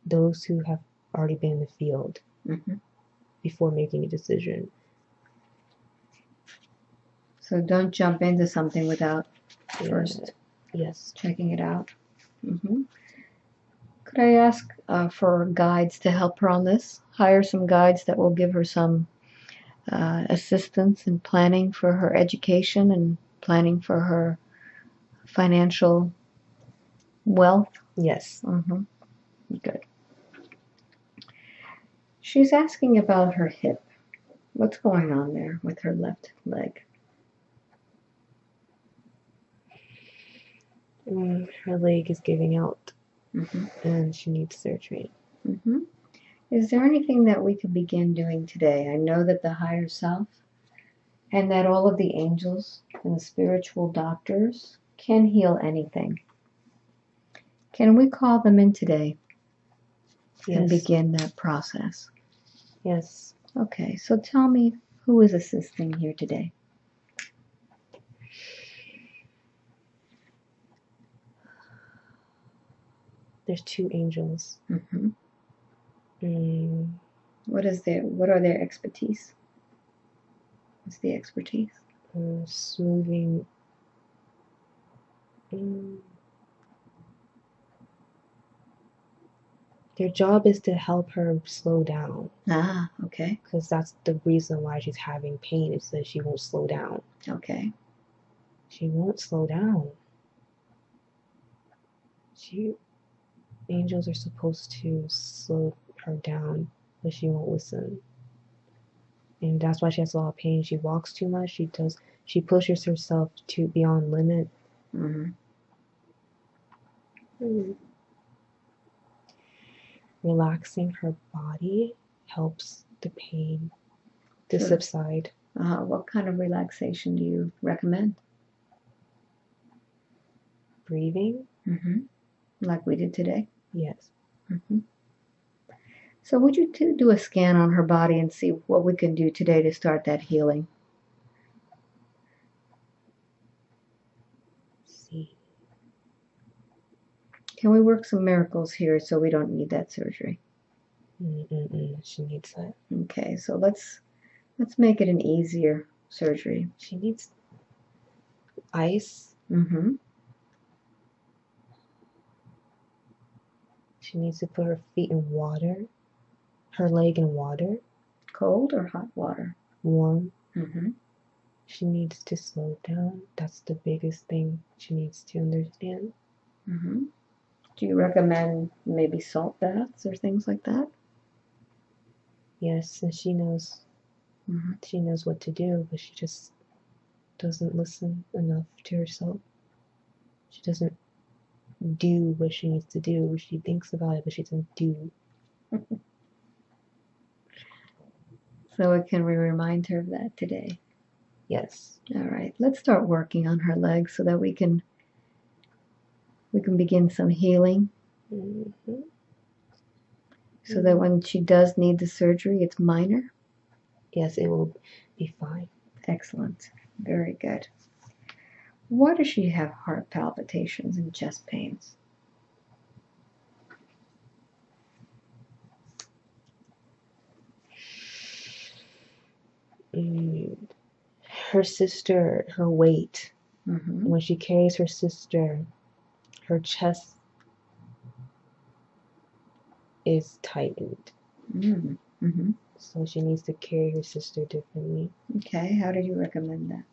those who have already been in the field before making a decision. So don't jump into something without first checking it out. Could I ask for guides to help her on this? Hire some guides that will give her some assistance in planning for her education and planning for her financial wealth? Yes. Good. She's asking about her hip. What's going on there with her left leg? Her leg is giving out and she needs surgery. Is there anything that we could begin doing today? I know that the higher self and that all of the angels and the spiritual doctors can heal anything. Can we call them in today and begin that process? Yes. Okay, so tell me, who is assisting here today? There's two angels. What are their expertise? What's the expertise? Smoothing. Their job is to help her slow down. Ah, okay. Because that's the reason why she's having pain, is that she won't slow down. Okay. She won't slow down. Angels are supposed to slow her down, but she won't listen. And that's why she has a lot of pain. She walks too much. She pushes herself to beyond limit. Relaxing her body helps the pain to subside. What kind of relaxation do you recommend? Breathing. Like we did today? Yes. So would you do a scan on her body and see what we can do today to start that healing? Let's see. Can we work some miracles here so we don't need that surgery? She needs that. Okay, so let's make it an easier surgery. She needs ice. She needs to put her feet in water, her leg in water. Cold or hot water? Warm. She needs to slow down. That's the biggest thing she needs to understand. Do you recommend maybe salt baths or things like that? Yes, and she knows. She knows what to do, but she just doesn't listen enough to herself. She doesn't do what she needs to do. She thinks about it, but she doesn't do. So can we remind her of that today? Yes. All right. Let's start working on her legs so that we can begin some healing. So that when she does need the surgery, it's minor. Yes, it will be fine. Excellent. Very good. Why does she have heart palpitations and chest pains? Her sister, her weight. When she carries her sister, her chest is tightened. So she needs to carry her sister differently. Okay, how do you recommend that?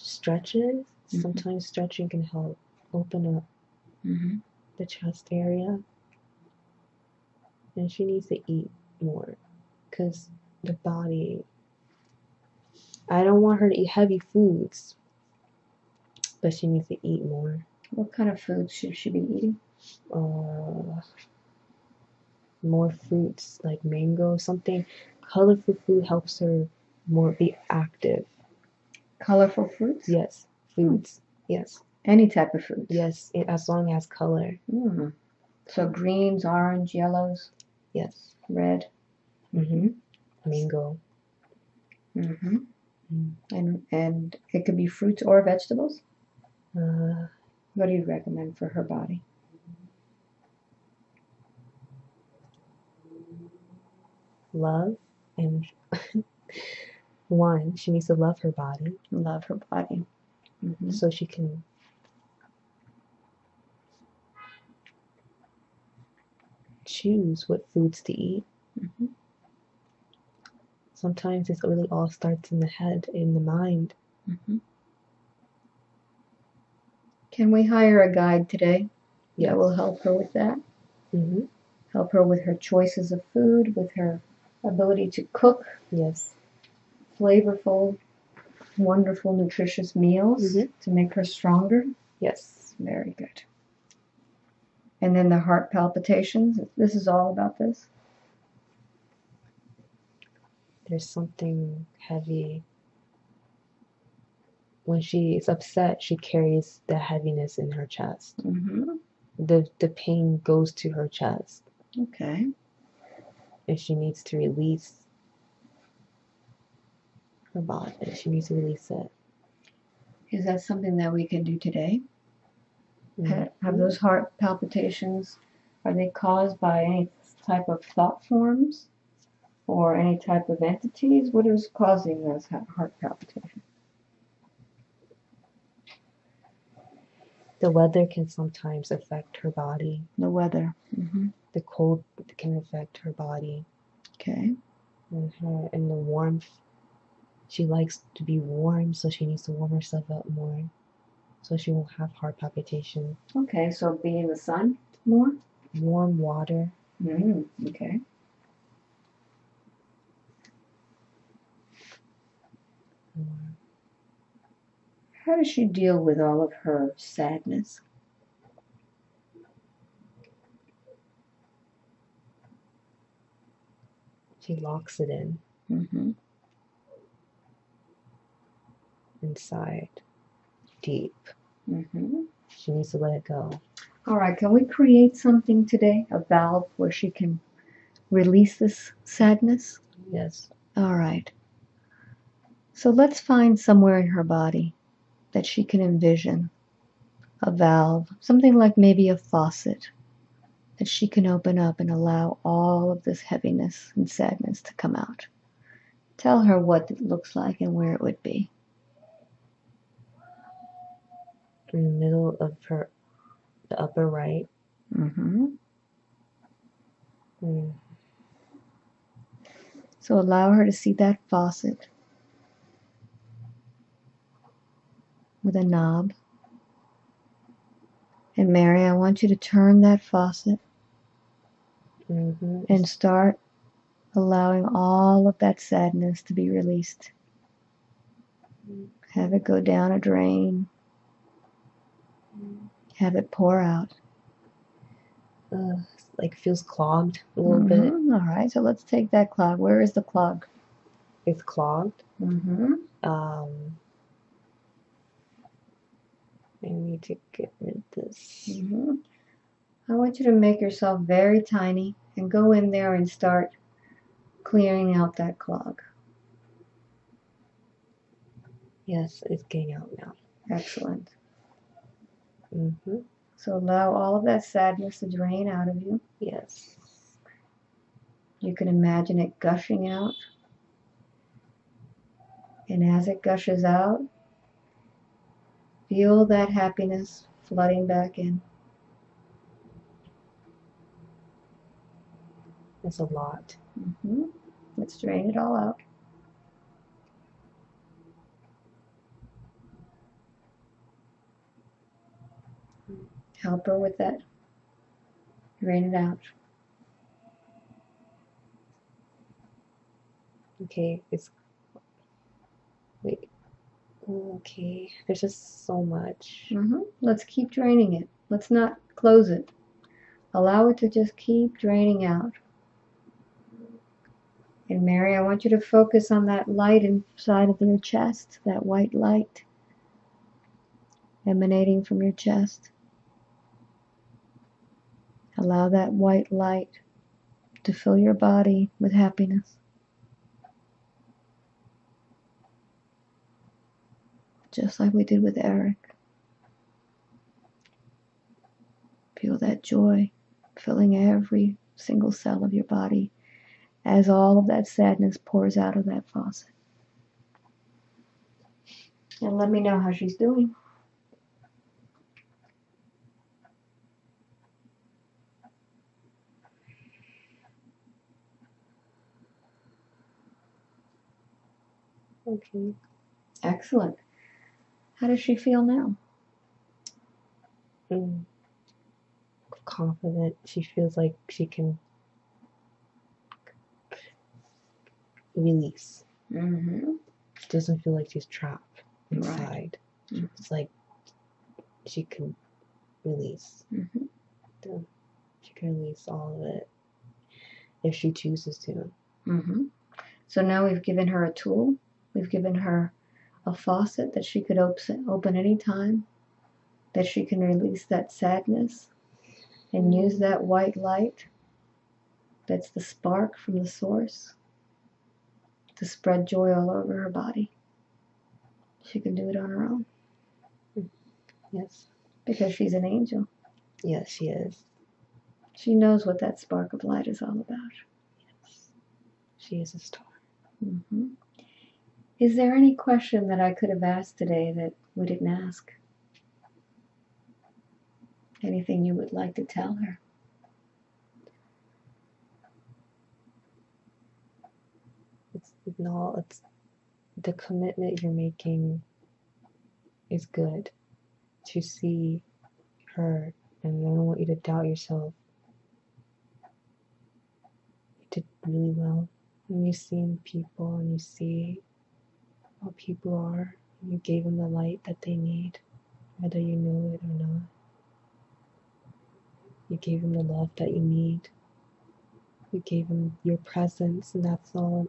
Stretches. Sometimes stretching can help open up the chest area. And she needs to eat more, because the body, I don't want her to eat heavy foods, but she needs to eat more. What kind of foods should she be eating? More fruits, like mango, something. Colorful food helps her be active. Colorful fruits? Yes. Foods. Yes. Any type of fruits? Yes, as long as color. Mm. So greens, orange, yellows? Yes. Red? Mm-hmm. Mango. Mm-hmm. Mm. And it could be fruits or vegetables? What do you recommend for her body? Love and one, she needs to love her body. Love her body. Mm-hmm. So she can choose what foods to eat. Mm-hmm. Sometimes it really all starts in the head, in the mind. Mm-hmm. Can we hire a guide today? Yes. That will help her with that. Mm-hmm. Help her with her choices of food, with her ability to cook. Yes. Flavorful, wonderful, nutritious meals. Mm-hmm. To make her stronger. Yes. Very good. And then the heart palpitations. This is all about this. There's something heavy. When she is upset, she carries the heaviness in her chest. Mm-hmm. The pain goes to her chest. Okay. If she needs to release her body, if she needs to release it. Is that something that we can do today? Mm-hmm. Have those heart palpitations, are they caused by any type of thought forms or any type of entities? What is causing those heart palpitations? The weather can sometimes affect her body. The weather. Mm-hmm. The cold can affect her body. Okay. And the warmth. She likes to be warm, so she needs to warm herself up more, so she won't have heart palpitation. Okay, so be in the sun more? Warm water. Mm-hmm. Okay. How does she deal with all of her sadness? She locks it in. Mm-hmm. Inside. Deep. Mm-hmm. She needs to let it go. All right, can we create something today? A valve where she can release this sadness? Yes. All right. So let's find somewhere in her body that she can envision a valve, something like maybe a faucet that she can open up and allow all of this heaviness and sadness to come out. Tell her what it looks like and where it would be. In the middle of her, the upper right. Mm-hmm. Mm. So allow her to see that faucet with a knob. And Mary, I want you to turn that faucet. Mm-hmm. And start allowing all of that sadness to be released. Have it go down a drain. Have it pour out. Like feels clogged a little bit. All right, so let's take that clog. Where is the clog? It's clogged. Mm-hmm. I need to get rid of this. Mm-hmm. I want you to make yourself very tiny and go in there and start clearing out that clog. Yes, it's getting out now. Excellent. Mm-hmm. So allow all of that sadness to drain out of you. Yes. You can imagine it gushing out. And as it gushes out, feel that happiness flooding back in. That's a lot. Mm-hmm. Let's drain it all out. Help her with that. Drain it out. Okay, it's... Wait. Okay, there's just so much. Mm-hmm. Let's keep draining it. Let's not close it. Allow it to just keep draining out. And Mary, I want you to focus on that light inside of your chest, that white light. emanating from your chest. Allow that white light to fill your body with happiness. Just like we did with Eric. Feel that joy filling every single cell of your body as all of that sadness pours out of that faucet. And let me know how she's doing. Okay. Excellent. How does she feel now? Confident. She feels like she can release. Mm-hmm. She doesn't feel like she's trapped inside. Right. Mm-hmm. It's like she can release. Mm-hmm. Yeah. She can release all of it if she chooses to. Mm-hmm. So now we've given her a tool. We've given her a faucet that she could open anytime, that she can release that sadness and use that white light that's the spark from the source to spread joy all over her body. She can do it on her own. Yes. Because she's an angel. Yes, she is. She knows what that spark of light is all about. Yes. She is a star. Mm-hmm. Is there any question that I could have asked today that we didn't ask? Anything you would like to tell her? It's the commitment you're making is good to see her, and I don't want you to doubt yourself. You did really well. And you see people, and you see what people are. You gave them the light that they need, whether you knew it or not. You gave them the love that you need. You gave them your presence, and that's all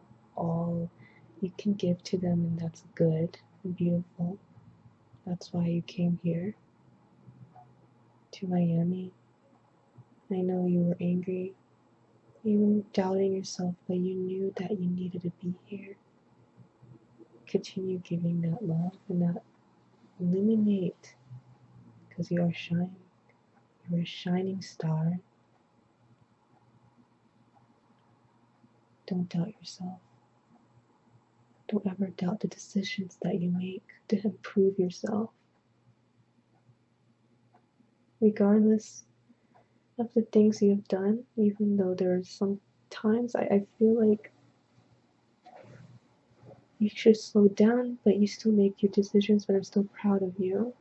you can give to them, and that's good and beautiful. That's why you came here to Miami. I know you were angry. You were doubting yourself, but you knew that you needed to be here. Continue giving that love and that illuminate, because you are shining. You're a shining star. Don't doubt yourself. Don't ever doubt the decisions that you make to improve yourself. Regardless of the things you have done, even though there are some times I feel like you should slow down, but you still make your decisions, but I'm still proud of you.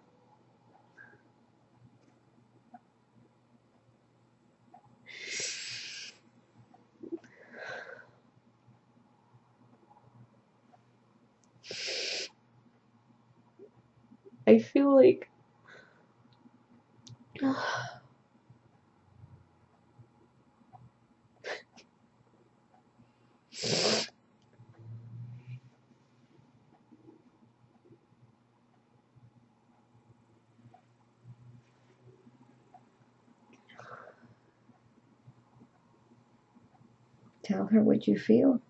I feel like tell her what you feel.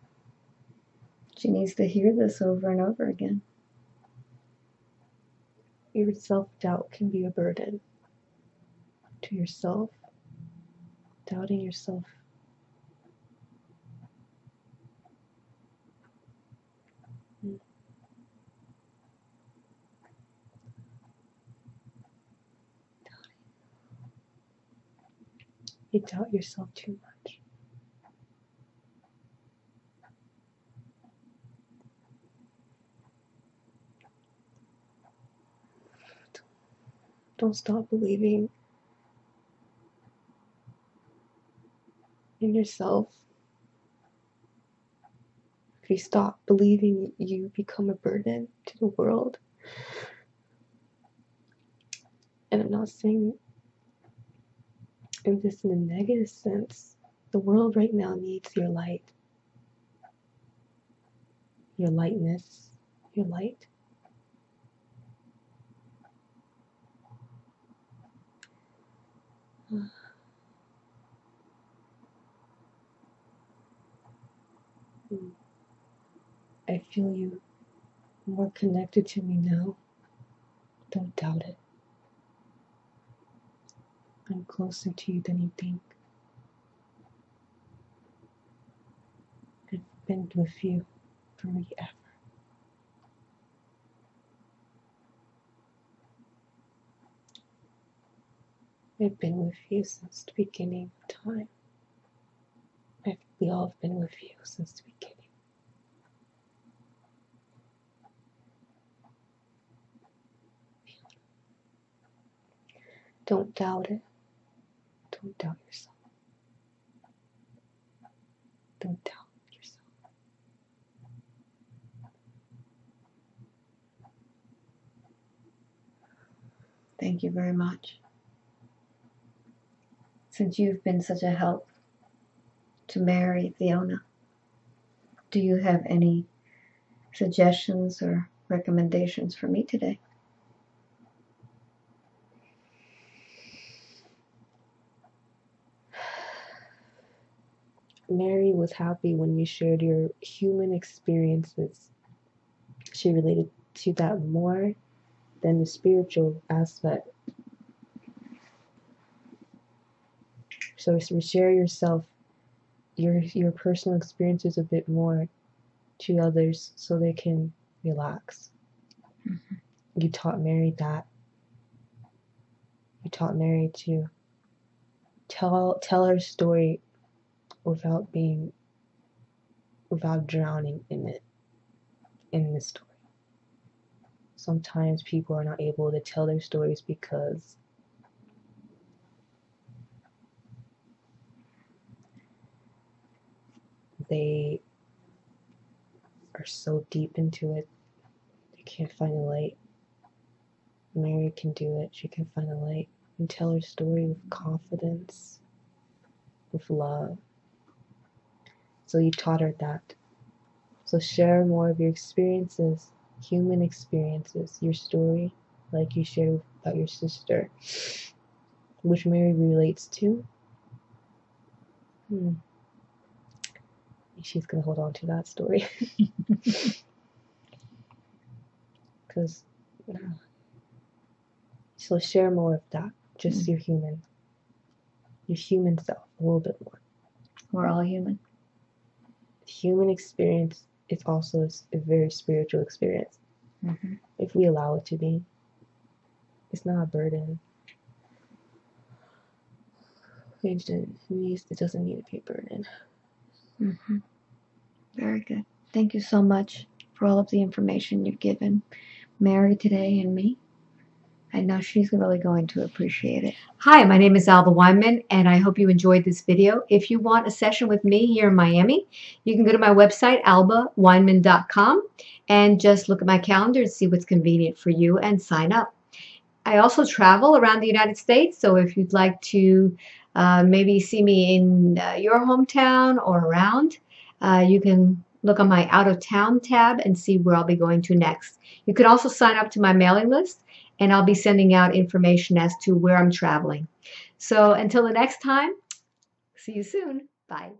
She needs to hear this over and over again. Your self-doubt can be a burden to yourself. Doubting yourself you doubt yourself too much. Don't stop believing in yourself. If you stop believing, you become a burden to the world. And I'm not saying this in a negative sense. The world right now needs your light. Your lightness. Your light. I feel you more connected to me now. Don't doubt it. I'm closer to you than you think. I've been with you forever. I've been with you since the beginning of time. We all have been with you since the beginning. Don't doubt it. Don't doubt yourself. Don't doubt yourself. Thank you very much. Since you've been such a help to Mary, Fiona, do you have any suggestions or recommendations for me today? Mary was happy when you shared your human experiences. She related to that more than the spiritual aspect. So share yourself, your personal experiences a bit more to others so they can relax. Mm-hmm. You taught Mary that. You taught Mary to tell her story without drowning in the story. Sometimes people are not able to tell their stories because they are so deep into it, they can't find the light. Mary can do it. She can find the light and tell her story with confidence, with love. So you taught her that. So share more of your experiences, human experiences, your story, like you shared about your sister, which Mary relates to. She's going to hold on to that story. Because, so share more of that. Just your human self, a little bit more. We're all human. Human experience is also a very spiritual experience. Mm-hmm. If we allow it to be. It's not a burden. It doesn't need to be a burden. Mm-hmm. Very good. Thank you so much for all of the information you've given Mary today and me. I know she's really going to appreciate it. Hi, my name is Alba Weinman, and I hope you enjoyed this video. If you want a session with me here in Miami, you can go to my website, albaweinman.com, and just look at my calendar and see what's convenient for you and sign up. I also travel around the United States, so if you'd like to maybe see me in your hometown or around, you can look on my out of town tab and see where I'll be going to next. You can also sign up to my mailing list, and I'll be sending out information as to where I'm traveling. So until the next time, see you soon. Bye.